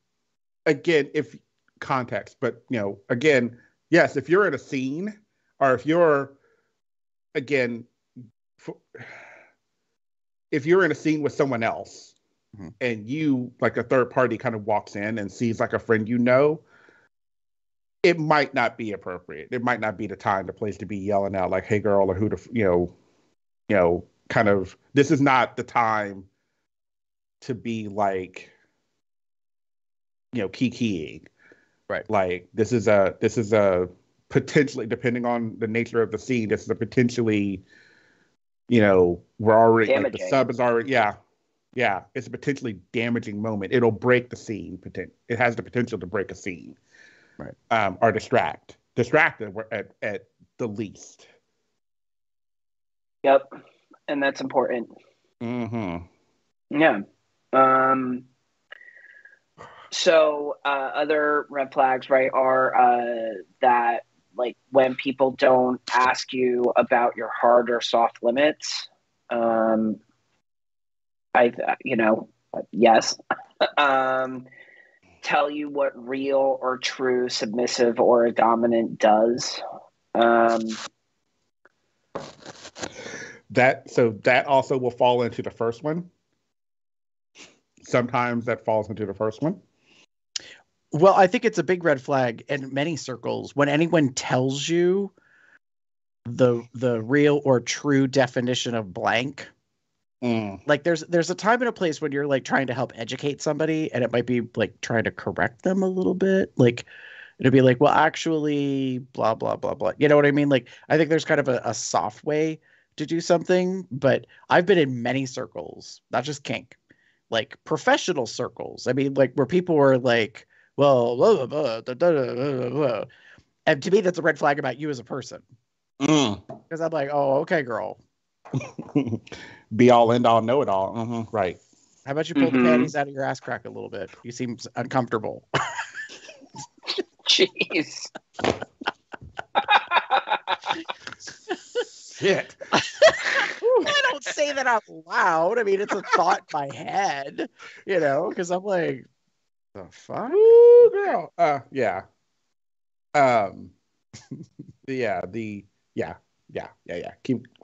again, if context, but, you know, again, yes, if you're in a scene or if you're, again, if you're in a scene with someone else and you, like a third party kind of walks in and sees like a friend, you know, it might not be appropriate. It might not be the time, the place to be yelling out like, hey, girl, or who to, you know, kind of, this is not the time to be like, you know, kikiing, right? Like this is a potentially, depending on the nature of the scene, this is a potentially, you know, we're already, like, the sub is already, yeah. It's a potentially damaging moment. It'll break the scene. It has the potential to break a scene, right? Or distract at the least. Yep, and that's important. Mm-hmm. Yeah. So other red flags, right, are that, like, when people don't ask you about your hard or soft limits. You know, yes. tell you what real or true submissive or dominant does. That also will fall into the first one. Sometimes that falls into the first one. Well, I think it's a big red flag in many circles when anyone tells you the real or true definition of blank. Like there's a time and a place when you're like trying to help educate somebody, and it might be like trying to correct them a little bit. Like it'd be like, well, actually, blah, blah, blah, blah. You know what I mean? Like, I think there's kind of a soft way to do something, but I've been in many circles, not just kink, like professional circles. I mean, like where people were like, well, blah, blah, blah, blah, blah, blah. And to me, that's a red flag about you as a person. Because I'm like, oh, okay, girl. Be all end all, know it all. Right. How about you pull the panties out of your ass crack a little bit? You seem uncomfortable. Jeez. Shit. I don't say that out loud. I mean, it's a thought in my head, you know, because I'm like, the fuck? Ooh, girl.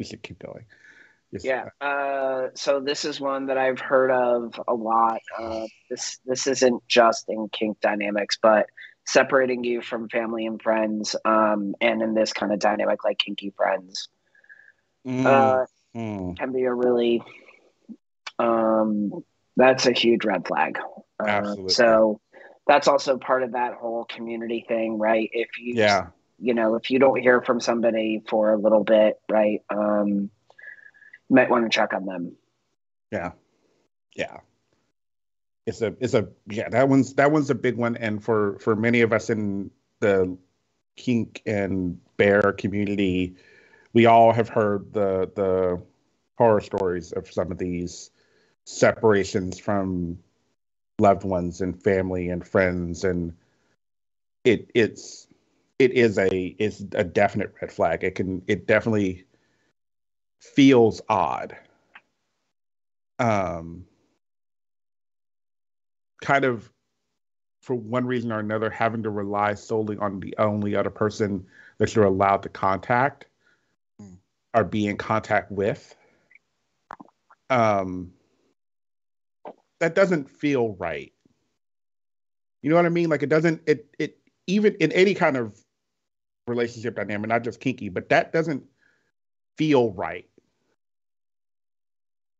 We should keep going. Yes. Yeah. So this is one that I've heard of a lot. This isn't just in kink dynamics, but separating you from family and friends, and in this kind of dynamic, like kinky friends, can be a really. That's a huge red flag. Absolutely. So that's also part of that whole community thing, right? If you don't hear from somebody for a little bit, right? You might want to check on them. Yeah. That one's a big one. And for many of us in the kink and bear community, we all have heard the horror stories of some of these separations from loved ones and family and friends. And it's a definite red flag. It definitely feels odd, kind of for one reason or another having to rely solely on the only other person that you're allowed to contact or be in contact with. That doesn't feel right. You know what I mean? Like it doesn't even in any kind of relationship dynamic, not just kinky, but that doesn't feel right.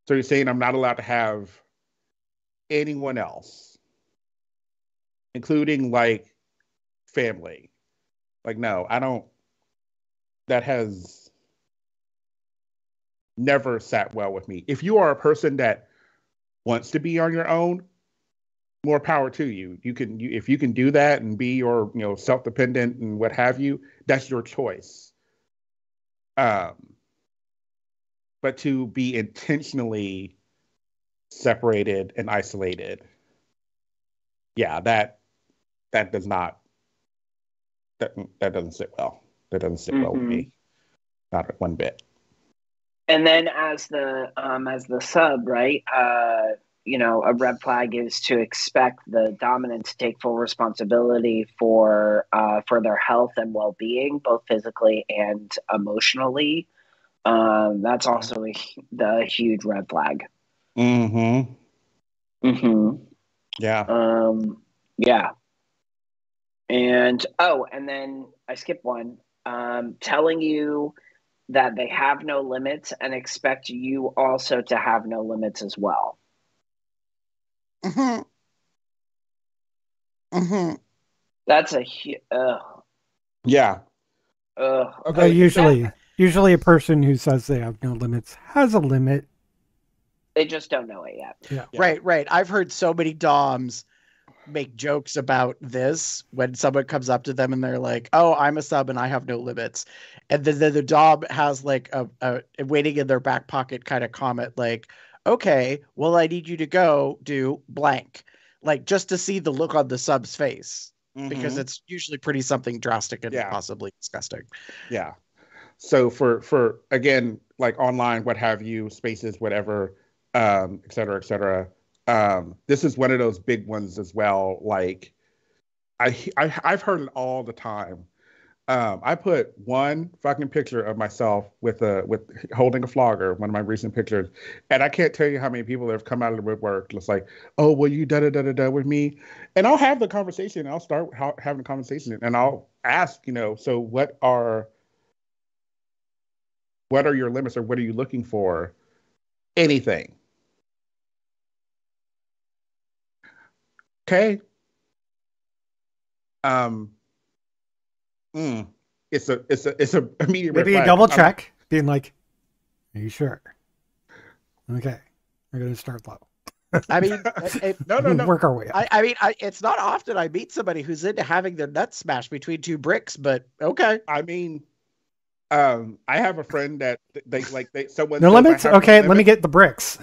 So you're saying I'm not allowed to have anyone else, including like family. Like, no, I don't. That has never sat well with me. If you are a person that wants to be on your own, more power to you. If you can do that and be your, self-dependent and what have you, that's your choice. But to be intentionally separated and isolated, that doesn't sit well. That doesn't sit well with me, not one bit. And then as the sub, right? A red flag is to expect the dominant to take full responsibility for their health and well-being, both physically and emotionally. That's also the huge red flag. And then I skipped one. Telling you that they have no limits and expect you also to have no limits as well. That's a yeah. Okay. Usually a person who says they have no limits has a limit. They just don't know it yet. Yeah. Right. I've heard so many doms make jokes about this when someone comes up to them and they're like, oh, I'm a sub and I have no limits. And then the dom has like a waiting in their back pocket kind of comment like, okay, well, I need you to go do blank. Like just to see the look on the sub's face, because it's usually pretty something drastic and possibly disgusting. Yeah. So for again, like online, what have you, spaces, whatever, et cetera, This is one of those big ones as well. Like, I've heard it all the time. I put one fucking picture of myself with holding a flogger, one of my recent pictures, and I can't tell you how many people have come out of the woodwork just like, oh, well, you da-da-da-da-da with me. And I'll have the conversation. I'll start having a conversation, and I'll ask, you know, so what are your limits, or what are you looking for? Anything. Okay. It's a immediate maybe a double check, being like, are you sure? Okay, we're gonna start low. I mean, no. Work our way up. I mean, it's not often I meet somebody who's into having their nuts smashed between two bricks, but okay. I mean, I have a friend that they someone. No limits. Okay, let me get the bricks.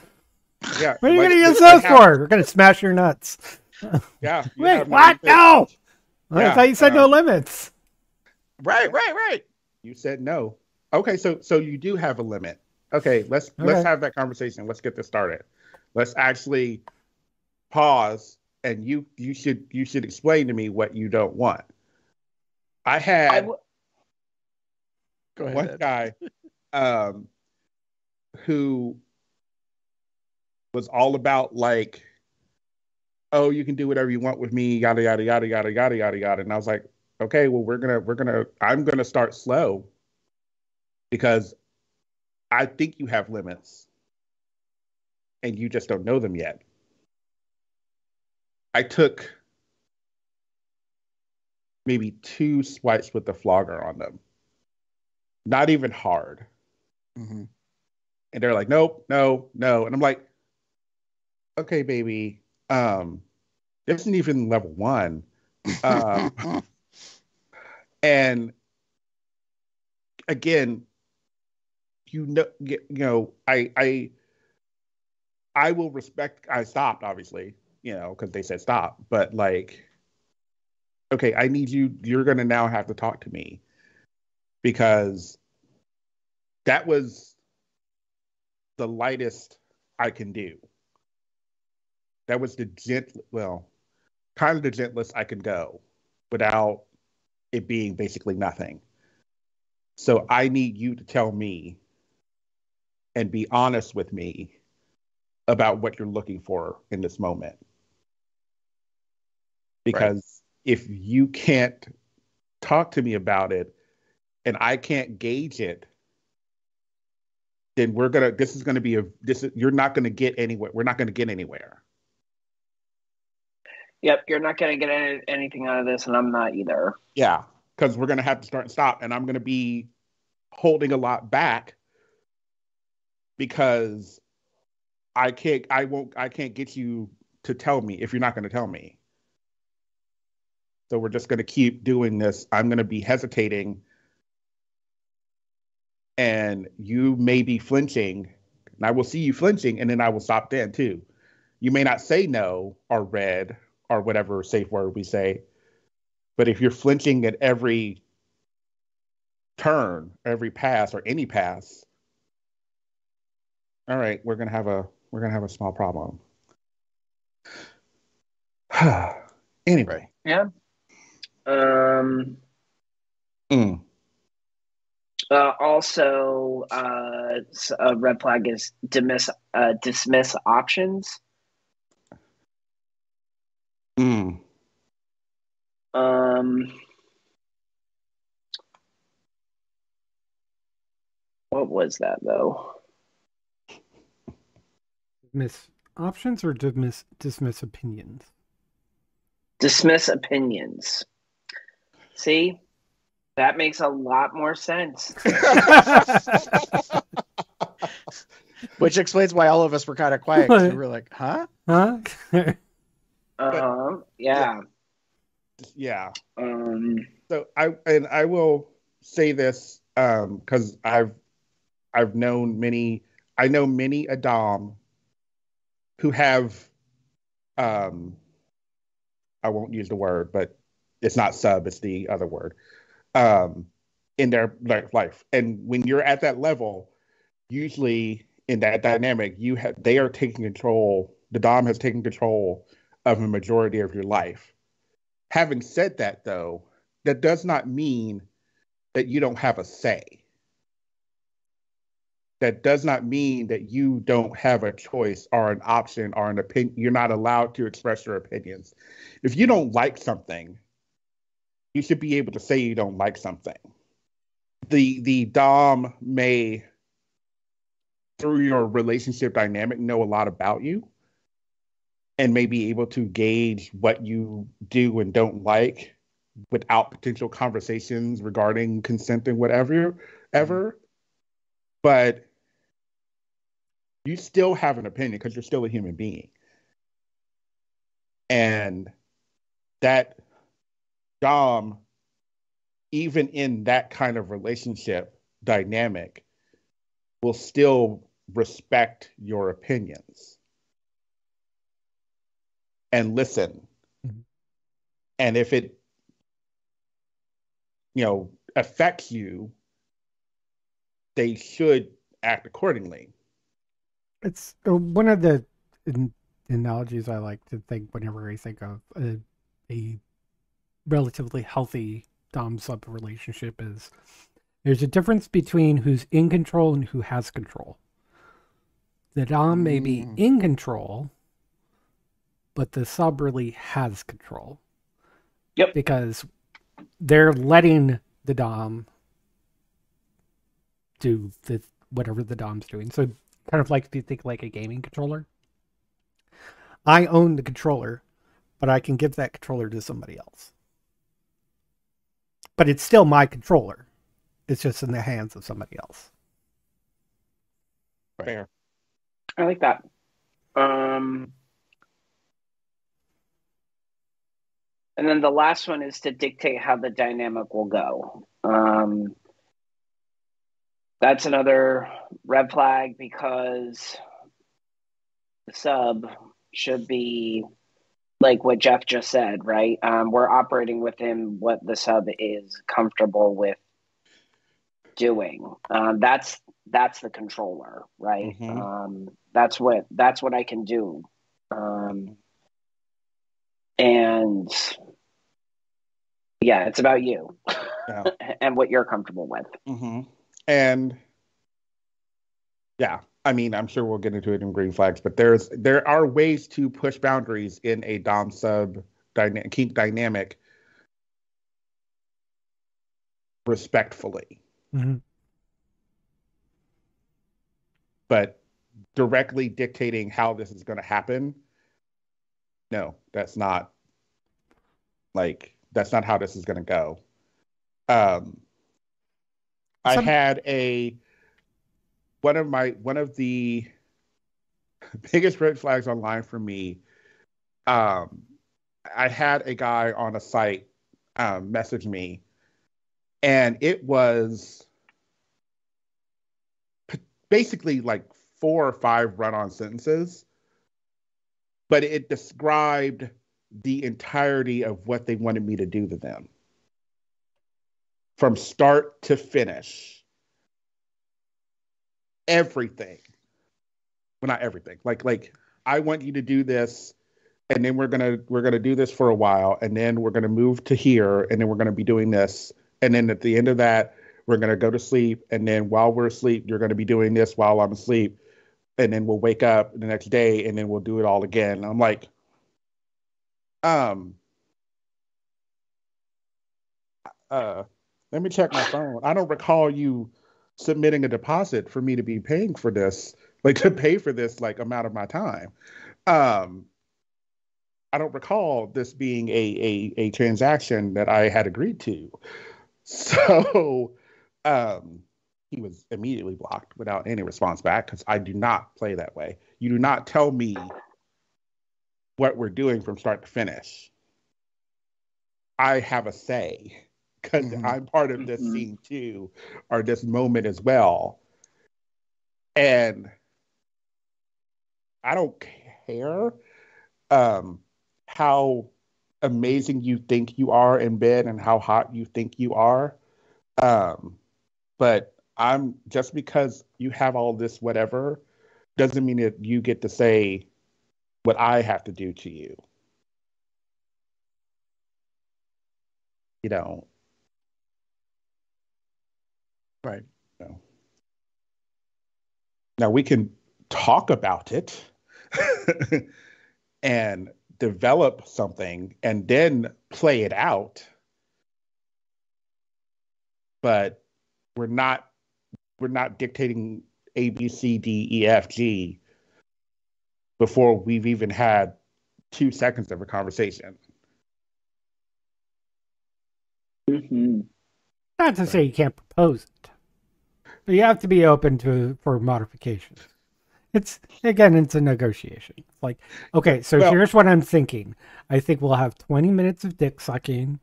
Yeah. What are you gonna use those for? We're gonna smash your nuts. Yeah. Wait, what? No. I thought you said no limits. Right. You said no. Okay, so you do have a limit. Okay, let's have that conversation. Let's get this started. Let's actually pause, and you should explain to me what you don't want. I had Go ahead, one Ed. Guy who was all about like, oh, you can do whatever you want with me, yada yada yada yada yada yada yada, and I was like, okay, well, I'm gonna start slow, because I think you have limits and you just don't know them yet. I took maybe 2 swipes with the flogger on them, not even hard. Mm-hmm. And they're like, nope, no. And I'm like, okay, baby, this isn't even level 1. And again, you know, I will respect. I stopped, obviously, you know, because they said stop. But like, okay, I need you. You're gonna now have to talk to me, because that was the lightest I can do. That was the gentlest I could go without it being basically nothing. So I need you to tell me and be honest with me about what you're looking for in this moment. Because if you can't talk to me about it and I can't gauge it, then you're not going to get anywhere. We're not going to get anywhere. Yep, you're not going to get anything out of this, and I'm not either. Yeah, because we're going to have to start and stop, and I'm going to be holding a lot back because I can't get you to tell me if you're not going to tell me. So we're just going to keep doing this. I'm going to be hesitating, and you may be flinching, and I will see you flinching, and then I will stop then too. You may not say no or red or whatever safe word we say, but if you're flinching at every turn, every pass, or any pass, all right, we're gonna have a small problem. Anyway. Yeah. Also, a red flag is dismiss options. Mm. What was that though? Dismiss options or dismiss opinions? Dismiss opinions. See, that makes a lot more sense. Which explains why all of us were kind of quiet. We were like, huh? Yeah. So I will say this because I know many a dom who have I won't use the word, but it's not sub, it's the other word, in their life. And when you're at that level, usually in that dynamic, they are taking control the Dom has taken control of a majority of your life. Having said that, though, that does not mean that you don't have a say. That does not mean that you don't have a choice or an option or an opinion. You're not allowed to express your opinions. If you don't like something, you should be able to say you don't like something. The Dom may, through your relationship dynamic, know a lot about you and may be able to gauge what you do and don't like without potential conversations regarding consent and whatever, ever. But you still have an opinion because you're still a human being. And that Dom, even in that kind of relationship dynamic, will still respect your opinions and listen. Mm-hmm. And if it, you know, affects you, they should act accordingly. It's one of the analogies I like to think whenever I think of a relatively healthy Dom-sub relationship is there's a difference between who's in control and who has control. The Dom may be in control, but the sub really has control. Yep. Because they're letting the Dom do the whatever the Dom's doing. So kind of like if you think like a gaming controller. I own the controller, but I can give that controller to somebody else. But it's still my controller. It's just in the hands of somebody else. Fair. I like that. And then the last one is to dictate how the dynamic will go. That's another red flag because the sub should be like what Jeff just said, right? We're operating within what the sub is comfortable with doing. That's the controller, right? Mm-hmm. That's what I can do. And yeah, it's about you and what you're comfortable with. Mm-hmm. And yeah, I mean, I'm sure we'll get into it in green flags, but there are ways to push boundaries in a Dom sub kink dynamic respectfully. Mm-hmm. But directly dictating how this is going to happen, no, that's not how this is going to go. I had one of the biggest red flags online for me. I had a guy on a site message me, and it was basically like 4 or 5 run-on sentences, but it described the entirety of what they wanted me to do to them. From start to finish, everything. Well, not everything. Like I want you to do this, and then we're gonna do this for a while, and then we're gonna move to here, and then we're gonna be doing this, and then at the end of that, we're gonna go to sleep, and then while we're asleep, you're gonna be doing this while I'm asleep, and then we'll wake up the next day, and then we'll do it all again. And I'm like, let me check my phone. I don't recall you submitting a deposit for me to be paying for this, like to pay for this like amount of my time. I don't recall this being a transaction that I had agreed to. So he was immediately blocked without any response back because I do not play that way. You do not tell me what we're doing from start to finish. I have a say. Because I'm part of this scene too, or this moment as well. And I don't care how amazing you think you are in bed and how hot you think you are. But I'm just because you have all this whatever doesn't mean that you get to say what I have to do to you. You know. Right. You know. Now we can talk about it and develop something and then play it out. But we're not dictating A, B, C, D, E, F, G before we've even had 2 seconds of a conversation. Mm-hmm. Not to say you can't propose it, but you have to be open for modifications. It's a negotiation. It's like, okay, so here's what I'm thinking. I think we'll have 20 minutes of dick sucking,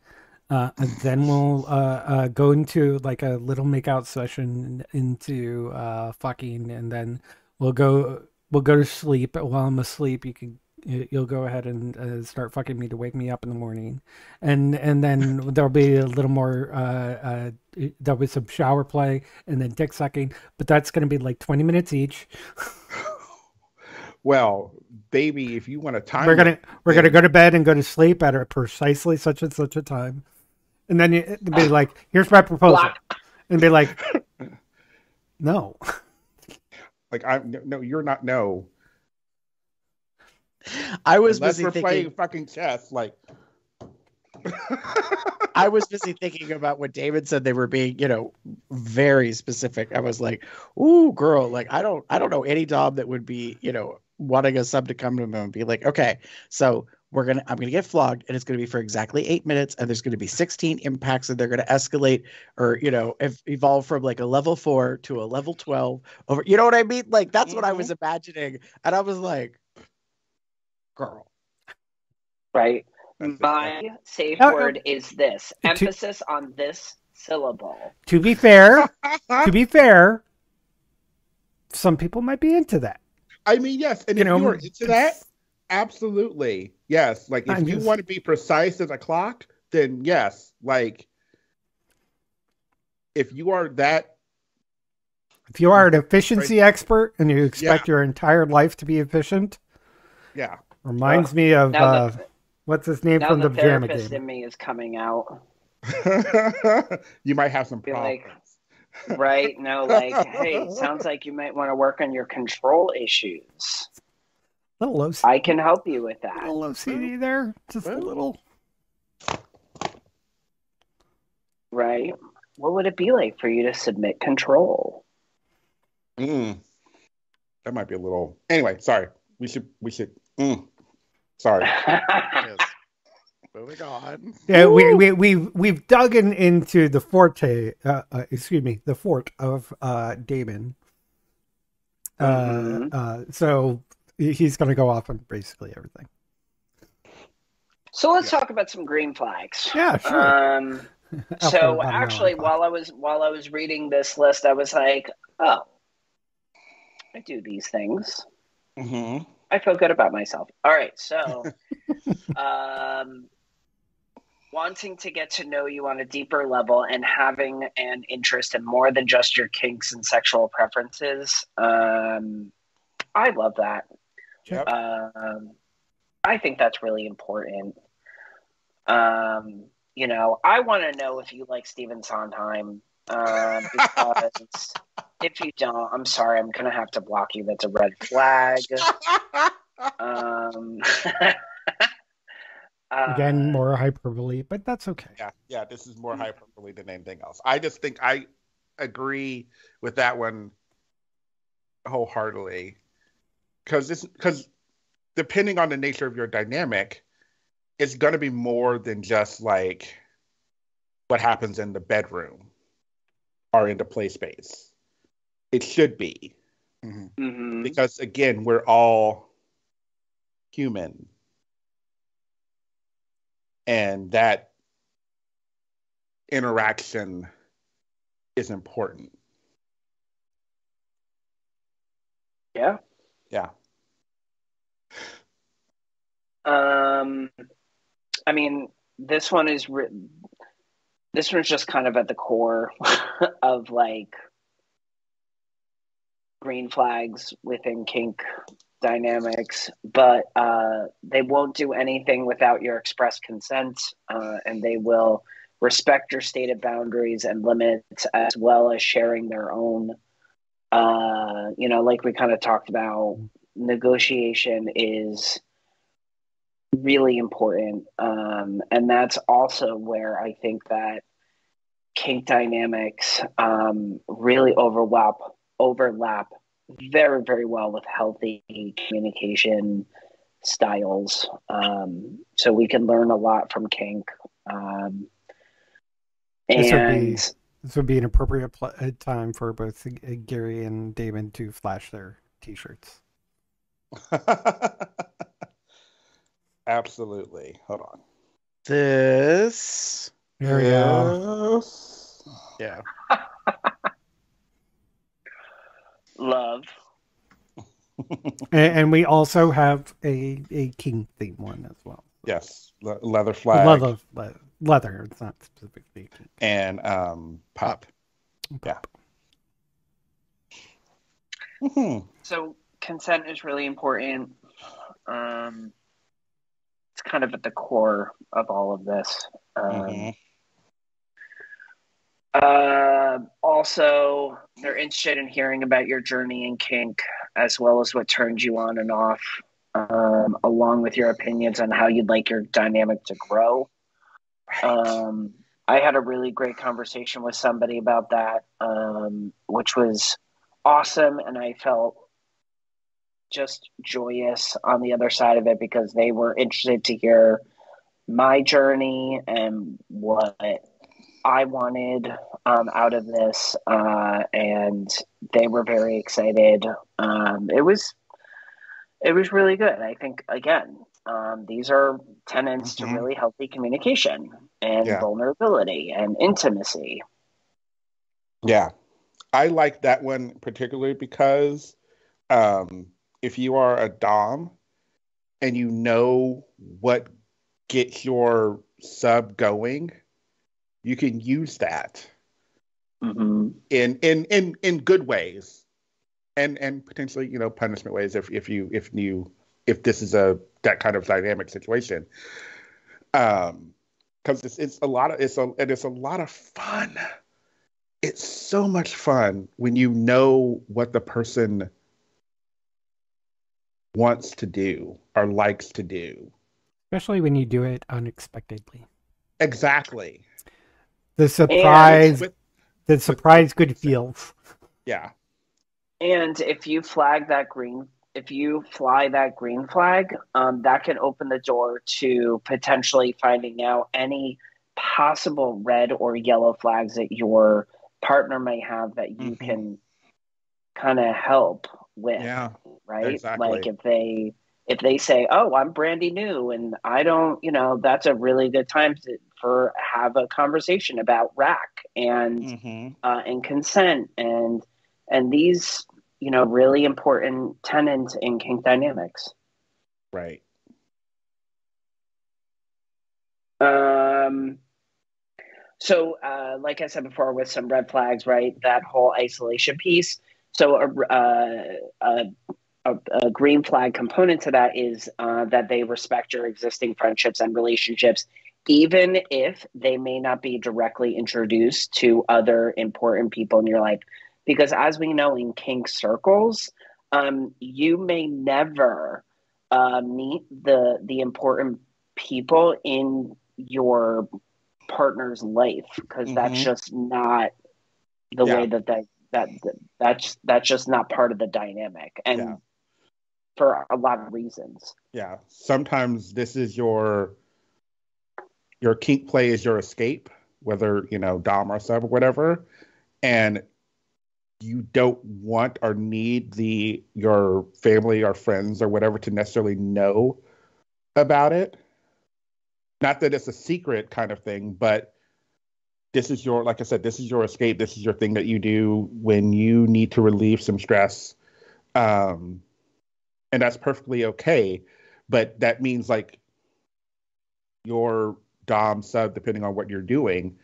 and then we'll go into like a little makeout session into fucking, and then we'll go to sleep. While I'm asleep, you'll go ahead and start fucking me to wake me up in the morning, and then there'll be a little more. There'll be some shower play and then dick sucking, but that's going to be like 20 minutes each. Well, baby, if you want to time, we're gonna go to bed and go to sleep at precisely such and such a time, and then it'd be like, here's my proposal, and be like, no, like no, you're not. I was busy playing fucking chess. Like, I was busy thinking about what David said. They were being, very specific. I was like, "Ooh, girl! Like, I don't know any dom that would be, wanting a sub to come to him and be like, okay, so I'm gonna get flogged, and it's gonna be for exactly 8 minutes, and there's gonna be 16 impacts, and they're gonna escalate or evolve from like a level 4 to a level 12 over. You know what I mean? Like that's what I was imagining, and I was like." Girl. Right. My safe word is this. Emphasis on this syllable. To be fair, some people might be into that. I mean, yes. And if you were into that, absolutely. Yes. Like, if you want to be precise as a clock, then yes. Like, if you are an efficiency expert and you expect your entire life to be efficient. Yeah. Reminds me of what's his name from the pajama game. In me is coming out. You might have some problems, like, right? No, like, hey, sounds like you might want to work on your control issues. A little OCD. I can help you with that. A little OCD there, just a little. Right. What would it be like for you to submit control? That might be a little. Anyway, sorry. We should. Sorry. Yes. Moving on. Yeah, we've dug into the forte. The fort of Damon. So he's going to go off on basically everything. So let's talk about some green flags. Yeah, sure. So actually, while I was reading this list, I was like, oh, I do these things. Mm-hmm. I feel good about myself. All right, so wanting to get to know you on a deeper level and having an interest in more than just your kinks and sexual preferences. I love that. Yep. I think that's really important. I want to know if you like Stephen Sondheim, because if you don't, I'm sorry, I'm going to have to block you. That's a red flag. Again, more hyperbole, but that's okay. Yeah, this is more hyperbole than anything else. I just think I agree with that one wholeheartedly. Because depending on the nature of your dynamic, it's going to be more than just like what happens in the bedroom or in the play space. It should be. Mm-hmm. Because, again, we're all human. And that interaction is important. Yeah. Yeah. I mean, this one's just kind of at the core of like green flags within kink dynamics, but they won't do anything without your express consent, and they will respect your stated boundaries and limits, as well as sharing their own. You know, like we kind of talked about, negotiation is really important. And that's also where I think that kink dynamics really overlap very, very well with healthy communication styles. So we can learn a lot from kink. This would be an appropriate time for both Gary and Damon to flash their t-shirts. Absolutely. Hold on. This. There we go. Yeah. Love. And we also have a king theme one as well. Yes. Leather flag. Leather, it's not specifically. And pop. Yeah. Mm-hmm. So consent is really important. It's kind of at the core of all of this. Also, they're interested in hearing about your journey in kink, as well as what turns you on and off, along with your opinions on how you'd like your dynamic to grow. I had a really great conversation with somebody about that, which was awesome, and I felt just joyous on the other side of it because they were interested to hear my journey and what I wanted out of this, and they were very excited. It was really good. I think, again, these are tenets to really healthy communication and vulnerability and intimacy. Yeah. I like that one particularly because if you are a dom and you know what gets your sub going, you can use that in good ways and potentially, you know, punishment ways if this is that kind of dynamic situation, because it's a lot of fun. It's so much fun when you know what the person wants to do or likes to do, especially when you do it unexpectedly. Exactly, the surprise good feels. Yeah, and if you fly that green flag, that can open the door to potentially finding out any possible red or yellow flags that your partner may have that you can kind of help with, right? Exactly. Like if they say, "Oh, I'm brandy new," and I don't, you know, that's a really good time to have a conversation about rack and consent and these, you know, really important tenets in kink dynamics. Right. So, like I said before, with some red flags, right? That whole isolation piece. So a green flag component to that is that they respect your existing friendships and relationships, even if they may not be directly introduced to other important people in your life. Because as we know in kink circles, you may never meet the important people in your partner's life, because that's just not the way that's just not part of the dynamic, and for a lot of reasons. Yeah, sometimes this is your kink play is your escape, whether you know dom or sub or whatever, and you don't want or need your family or friends or whatever to necessarily know about it. Not that it's a secret kind of thing, but this is your, like I said, this is your escape. This is your thing that you do when you need to relieve some stress. And that's perfectly okay. But that means like your dom, sub, depending on what you're doing,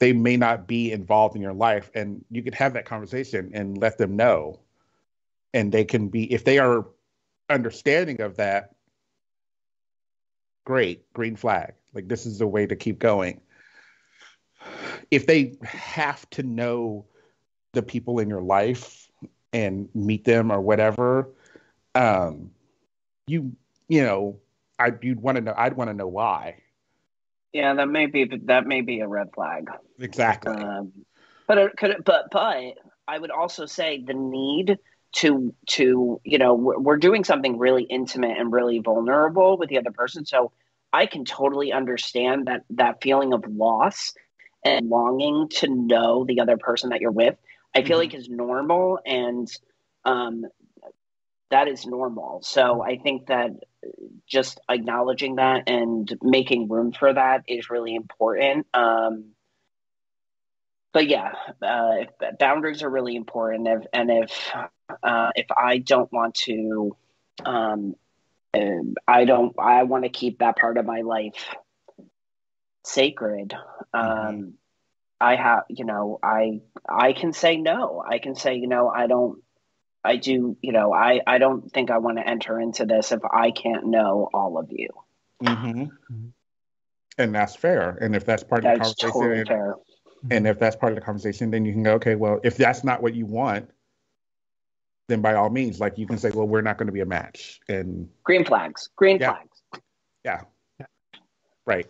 they may not be involved in your life, and you could have that conversation and let them know And they can be, if they are understanding of that, great, green flag. Like, this is the way to keep going. If they have to know the people in your life and meet them or whatever, I'd want to know why. Yeah, that may be a red flag. Exactly. But I would also say the need to we're doing something really intimate and really vulnerable with the other person, so I can totally understand that feeling of loss and longing to know the other person that you're with. I feel like is normal, and that is normal. So I think that just acknowledging that and making room for that is really important. But yeah, boundaries are really important. If I don't want to, I want to keep that part of my life sacred. I can say no. I can say, I don't think I want to enter into this if I can't know all of you. Mm-hmm. And that's fair. And if that's part of the conversation, totally fair. And if that's part of the conversation, then you can go, okay, well, if that's not what you want, then by all means, like, you can say, well, we're not going to be a match. And green flags. Yeah. Right.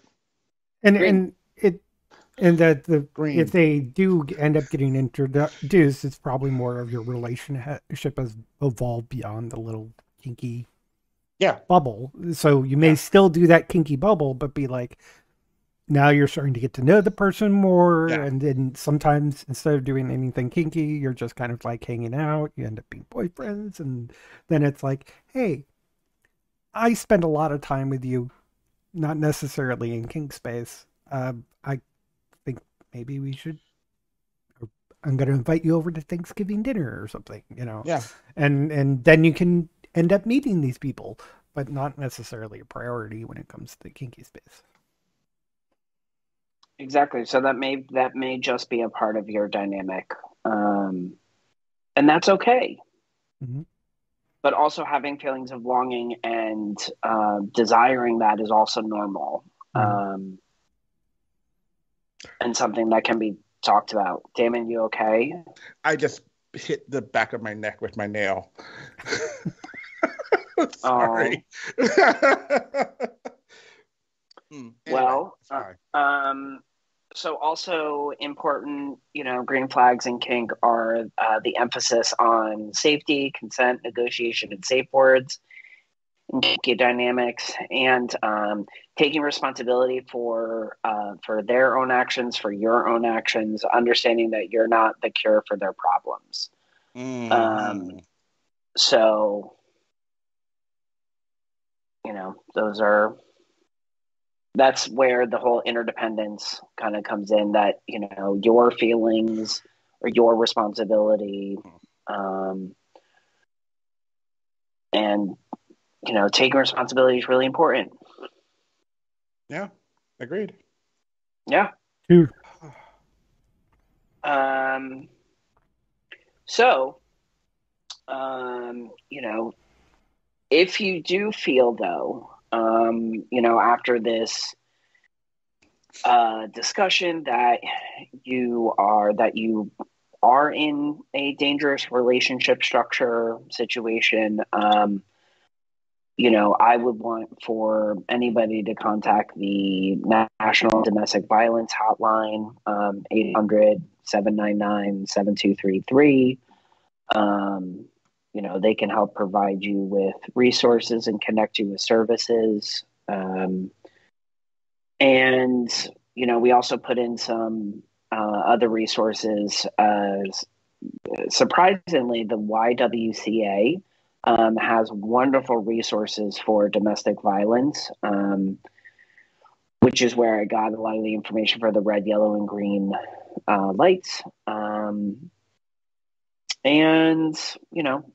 If they do end up getting introduced, it's probably more of your relationship has evolved beyond the little kinky bubble. So you may still do that kinky bubble, but be like, now you're starting to get to know the person more. Yeah. And then sometimes instead of doing anything kinky, you're just kind of like hanging out. You end up being boyfriends. And then it's like, hey, I spend a lot of time with you, not necessarily in kink space. I think maybe we should, I'm going to invite you over to Thanksgiving dinner or something, Yeah. And then you can end up meeting these people, but not necessarily a priority when it comes to the kinky space. Exactly. So that may just be a part of your dynamic. And that's okay. Mm-hmm. But also having feelings of longing and desiring that is also normal. Mm-hmm. And something that can be talked about. Damon, you okay? I just hit the back of my neck with my nail. Sorry. Well, sorry. So also important, green flags in kink are the emphasis on safety, consent, negotiation, and safe words, kinky dynamics, and taking responsibility for their own actions, for your own actions, understanding that you're not the cure for their problems. Mm. So, that's where the whole interdependence kind of comes in, that, your feelings or your responsibility, and, taking responsibility is really important. Yeah. Agreed. Yeah. Dude. So, if you do feel though, after this discussion that you are in a dangerous relationship structure situation, I would want for anybody to contact the National Domestic Violence Hotline, 800-799-7233. They can help provide you with resources and connect you with services. We also put in some other resources. Surprisingly, the YWCA has wonderful resources for domestic violence, which is where I got a lot of the information for the red, yellow, and green lights.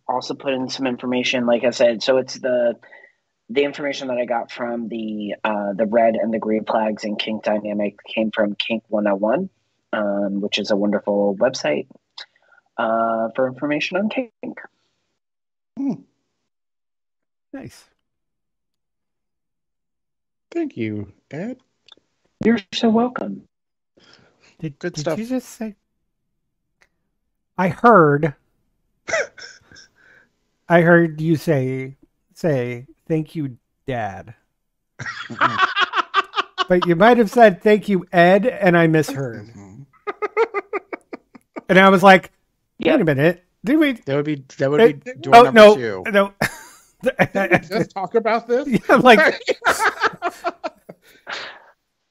Also put in some information, like I said. So it's the information that I got from the red and the green flags and kink dynamic came from Kink 101, which is a wonderful website for information on kink. Nice. Thank you, Ed. You're so welcome. Did you just say? I heard. I heard you say thank you, Dad. But you might have said thank you, Ed, and I misheard. And I was like, wait a minute. Did we? That would be door number two. No. Did we just talk about this? Yeah, I'm like,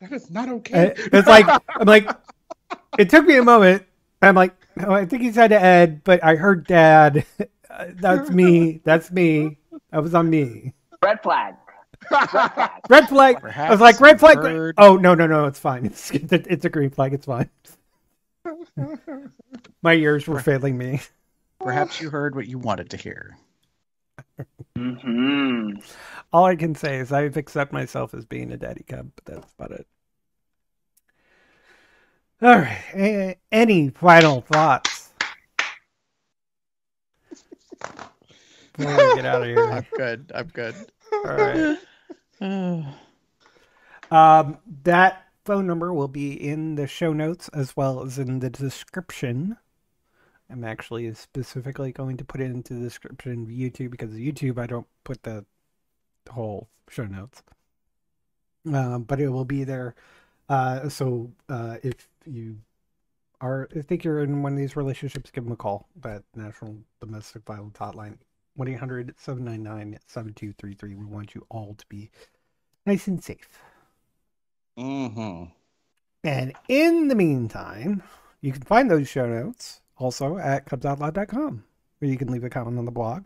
that is not okay. It's like, I'm like, it took me a moment. I'm like, no, I think he said to Ed, but I heard Dad. That's me. That's me. That was on me. Red flag. Red flag. Red flag. Perhaps I was like, red flag. Heard... Oh, no. It's fine. It's a green flag. It's fine. My ears were failing me. Perhaps you heard what you wanted to hear. Mm-hmm. All I can say is I've accepted myself as being a daddy cub, but that's about it. All right. Any final thoughts? Get out of here. I'm good. I'm good. All right. That phone number will be in the show notes as well as in the description. I'm actually specifically going to put it into the description of YouTube because of YouTube, I don't put the whole show notes. But it will be there. So if you are, I think you're in one of these relationships, give them a call at National Domestic Violence Hotline, 1-800-799-7233. We want you all to be nice and safe. Mm-hmm. And in the meantime, you can find those show notes also at cubsoutloud.com, where you can leave a comment on the blog.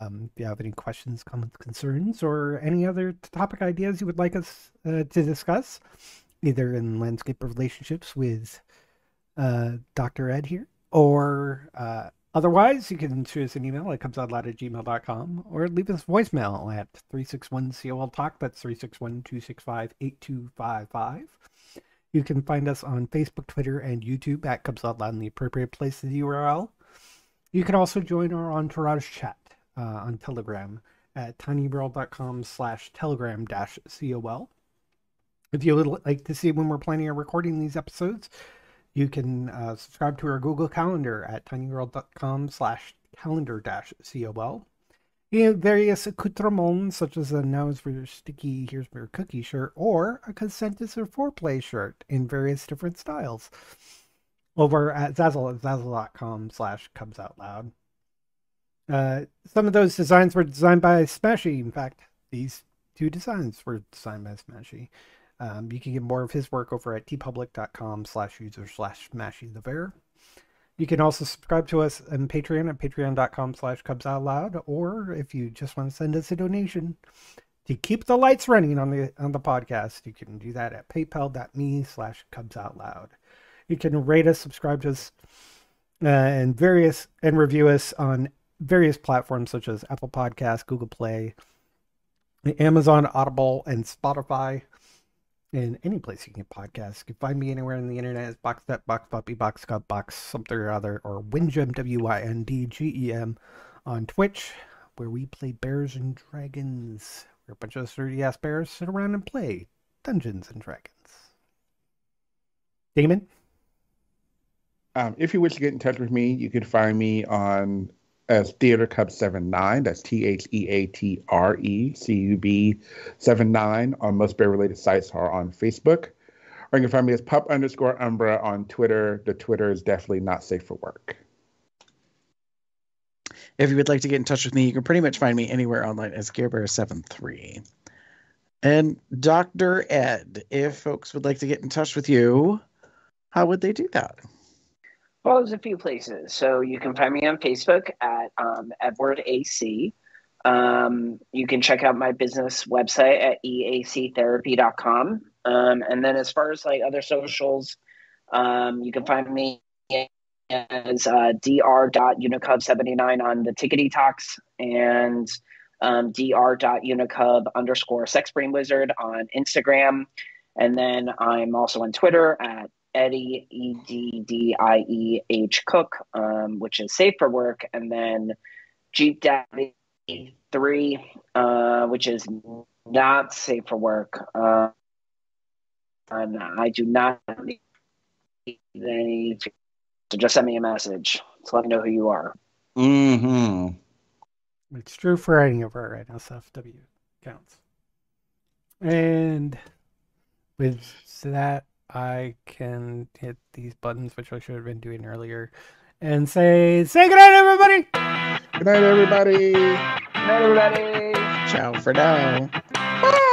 If you have any questions, comments, concerns, or any other topic ideas you would like us to discuss, either in Landscape of Relationships with Dr. Ed here, or otherwise, you can shoot us an email at cubsoutloud@gmail.com, or leave us voicemail at 361-COL-TALK. That's 361-265-8255. You can find us on Facebook, Twitter, and YouTube at Cubs Out Loud in the appropriate place of the URL. You can also join our entourage chat on Telegram at tinyurl.com/telegram-col. If you would like to see when we're planning on recording these episodes, you can subscribe to our Google Calendar at tinyurl.com/calendar-col. You know, various accoutrements such as a nose for your sticky, here's for your cookie shirt, or a consensus or foreplay shirt in various different styles over at Zazzle at zazzle.com/cubsoutloud. Some of those designs were designed by Smashy. In fact, these two designs were designed by Smashy. You can get more of his work over at tpublic.com/user/smashythebear. You can also subscribe to us on Patreon at patreon.com/cubsoutloud, or if you just want to send us a donation to keep the lights running on the podcast, you can do that at paypal.me/cubsoutloud. You can rate us, subscribe to us, and review us on various platforms such as Apple Podcasts, Google Play, Amazon Audible, and Spotify. In any place you can get podcasts. You can find me anywhere on the internet as Boxstep, Box Puppy, Box Cup, Box something or other, or Windgem, WYNDGEM on Twitch, where we play Bears and Dragons. We're a bunch of sturdy ass bears sit around and play Dungeons and Dragons. Damon? If you wish to get in touch with me, you can find me on as TheaterCub79, that's THEATRECUB79 on most bear-related sites or on Facebook. Or you can find me as pup_umbra on Twitter. The Twitter is definitely not safe for work. If you would like to get in touch with me, you can pretty much find me anywhere online as GearBear73. And Dr. Ed, if folks would like to get in touch with you, how would they do that? Well, there's a few places. So you can find me on Facebook at Edward AC. You can check out my business website at eactherapy.com. And then as far as like other socials, you can find me as dr.unicub79 on the Tickety Talks, and dr.unicub_sexbrainwizard on Instagram. And then I'm also on Twitter at Eddie EDDIEH Cook, which is safe for work. And then Jeep Daddy 3, which is not safe for work. And I do not need any. So just send me a message to let me know who you are. Mm-hmm. It's true for any of our right now stuff. W counts. And with that, I can hit these buttons, which I should have been doing earlier, and say goodnight, everybody. Good night, everybody. Good night, everybody. Ciao for now. Bye.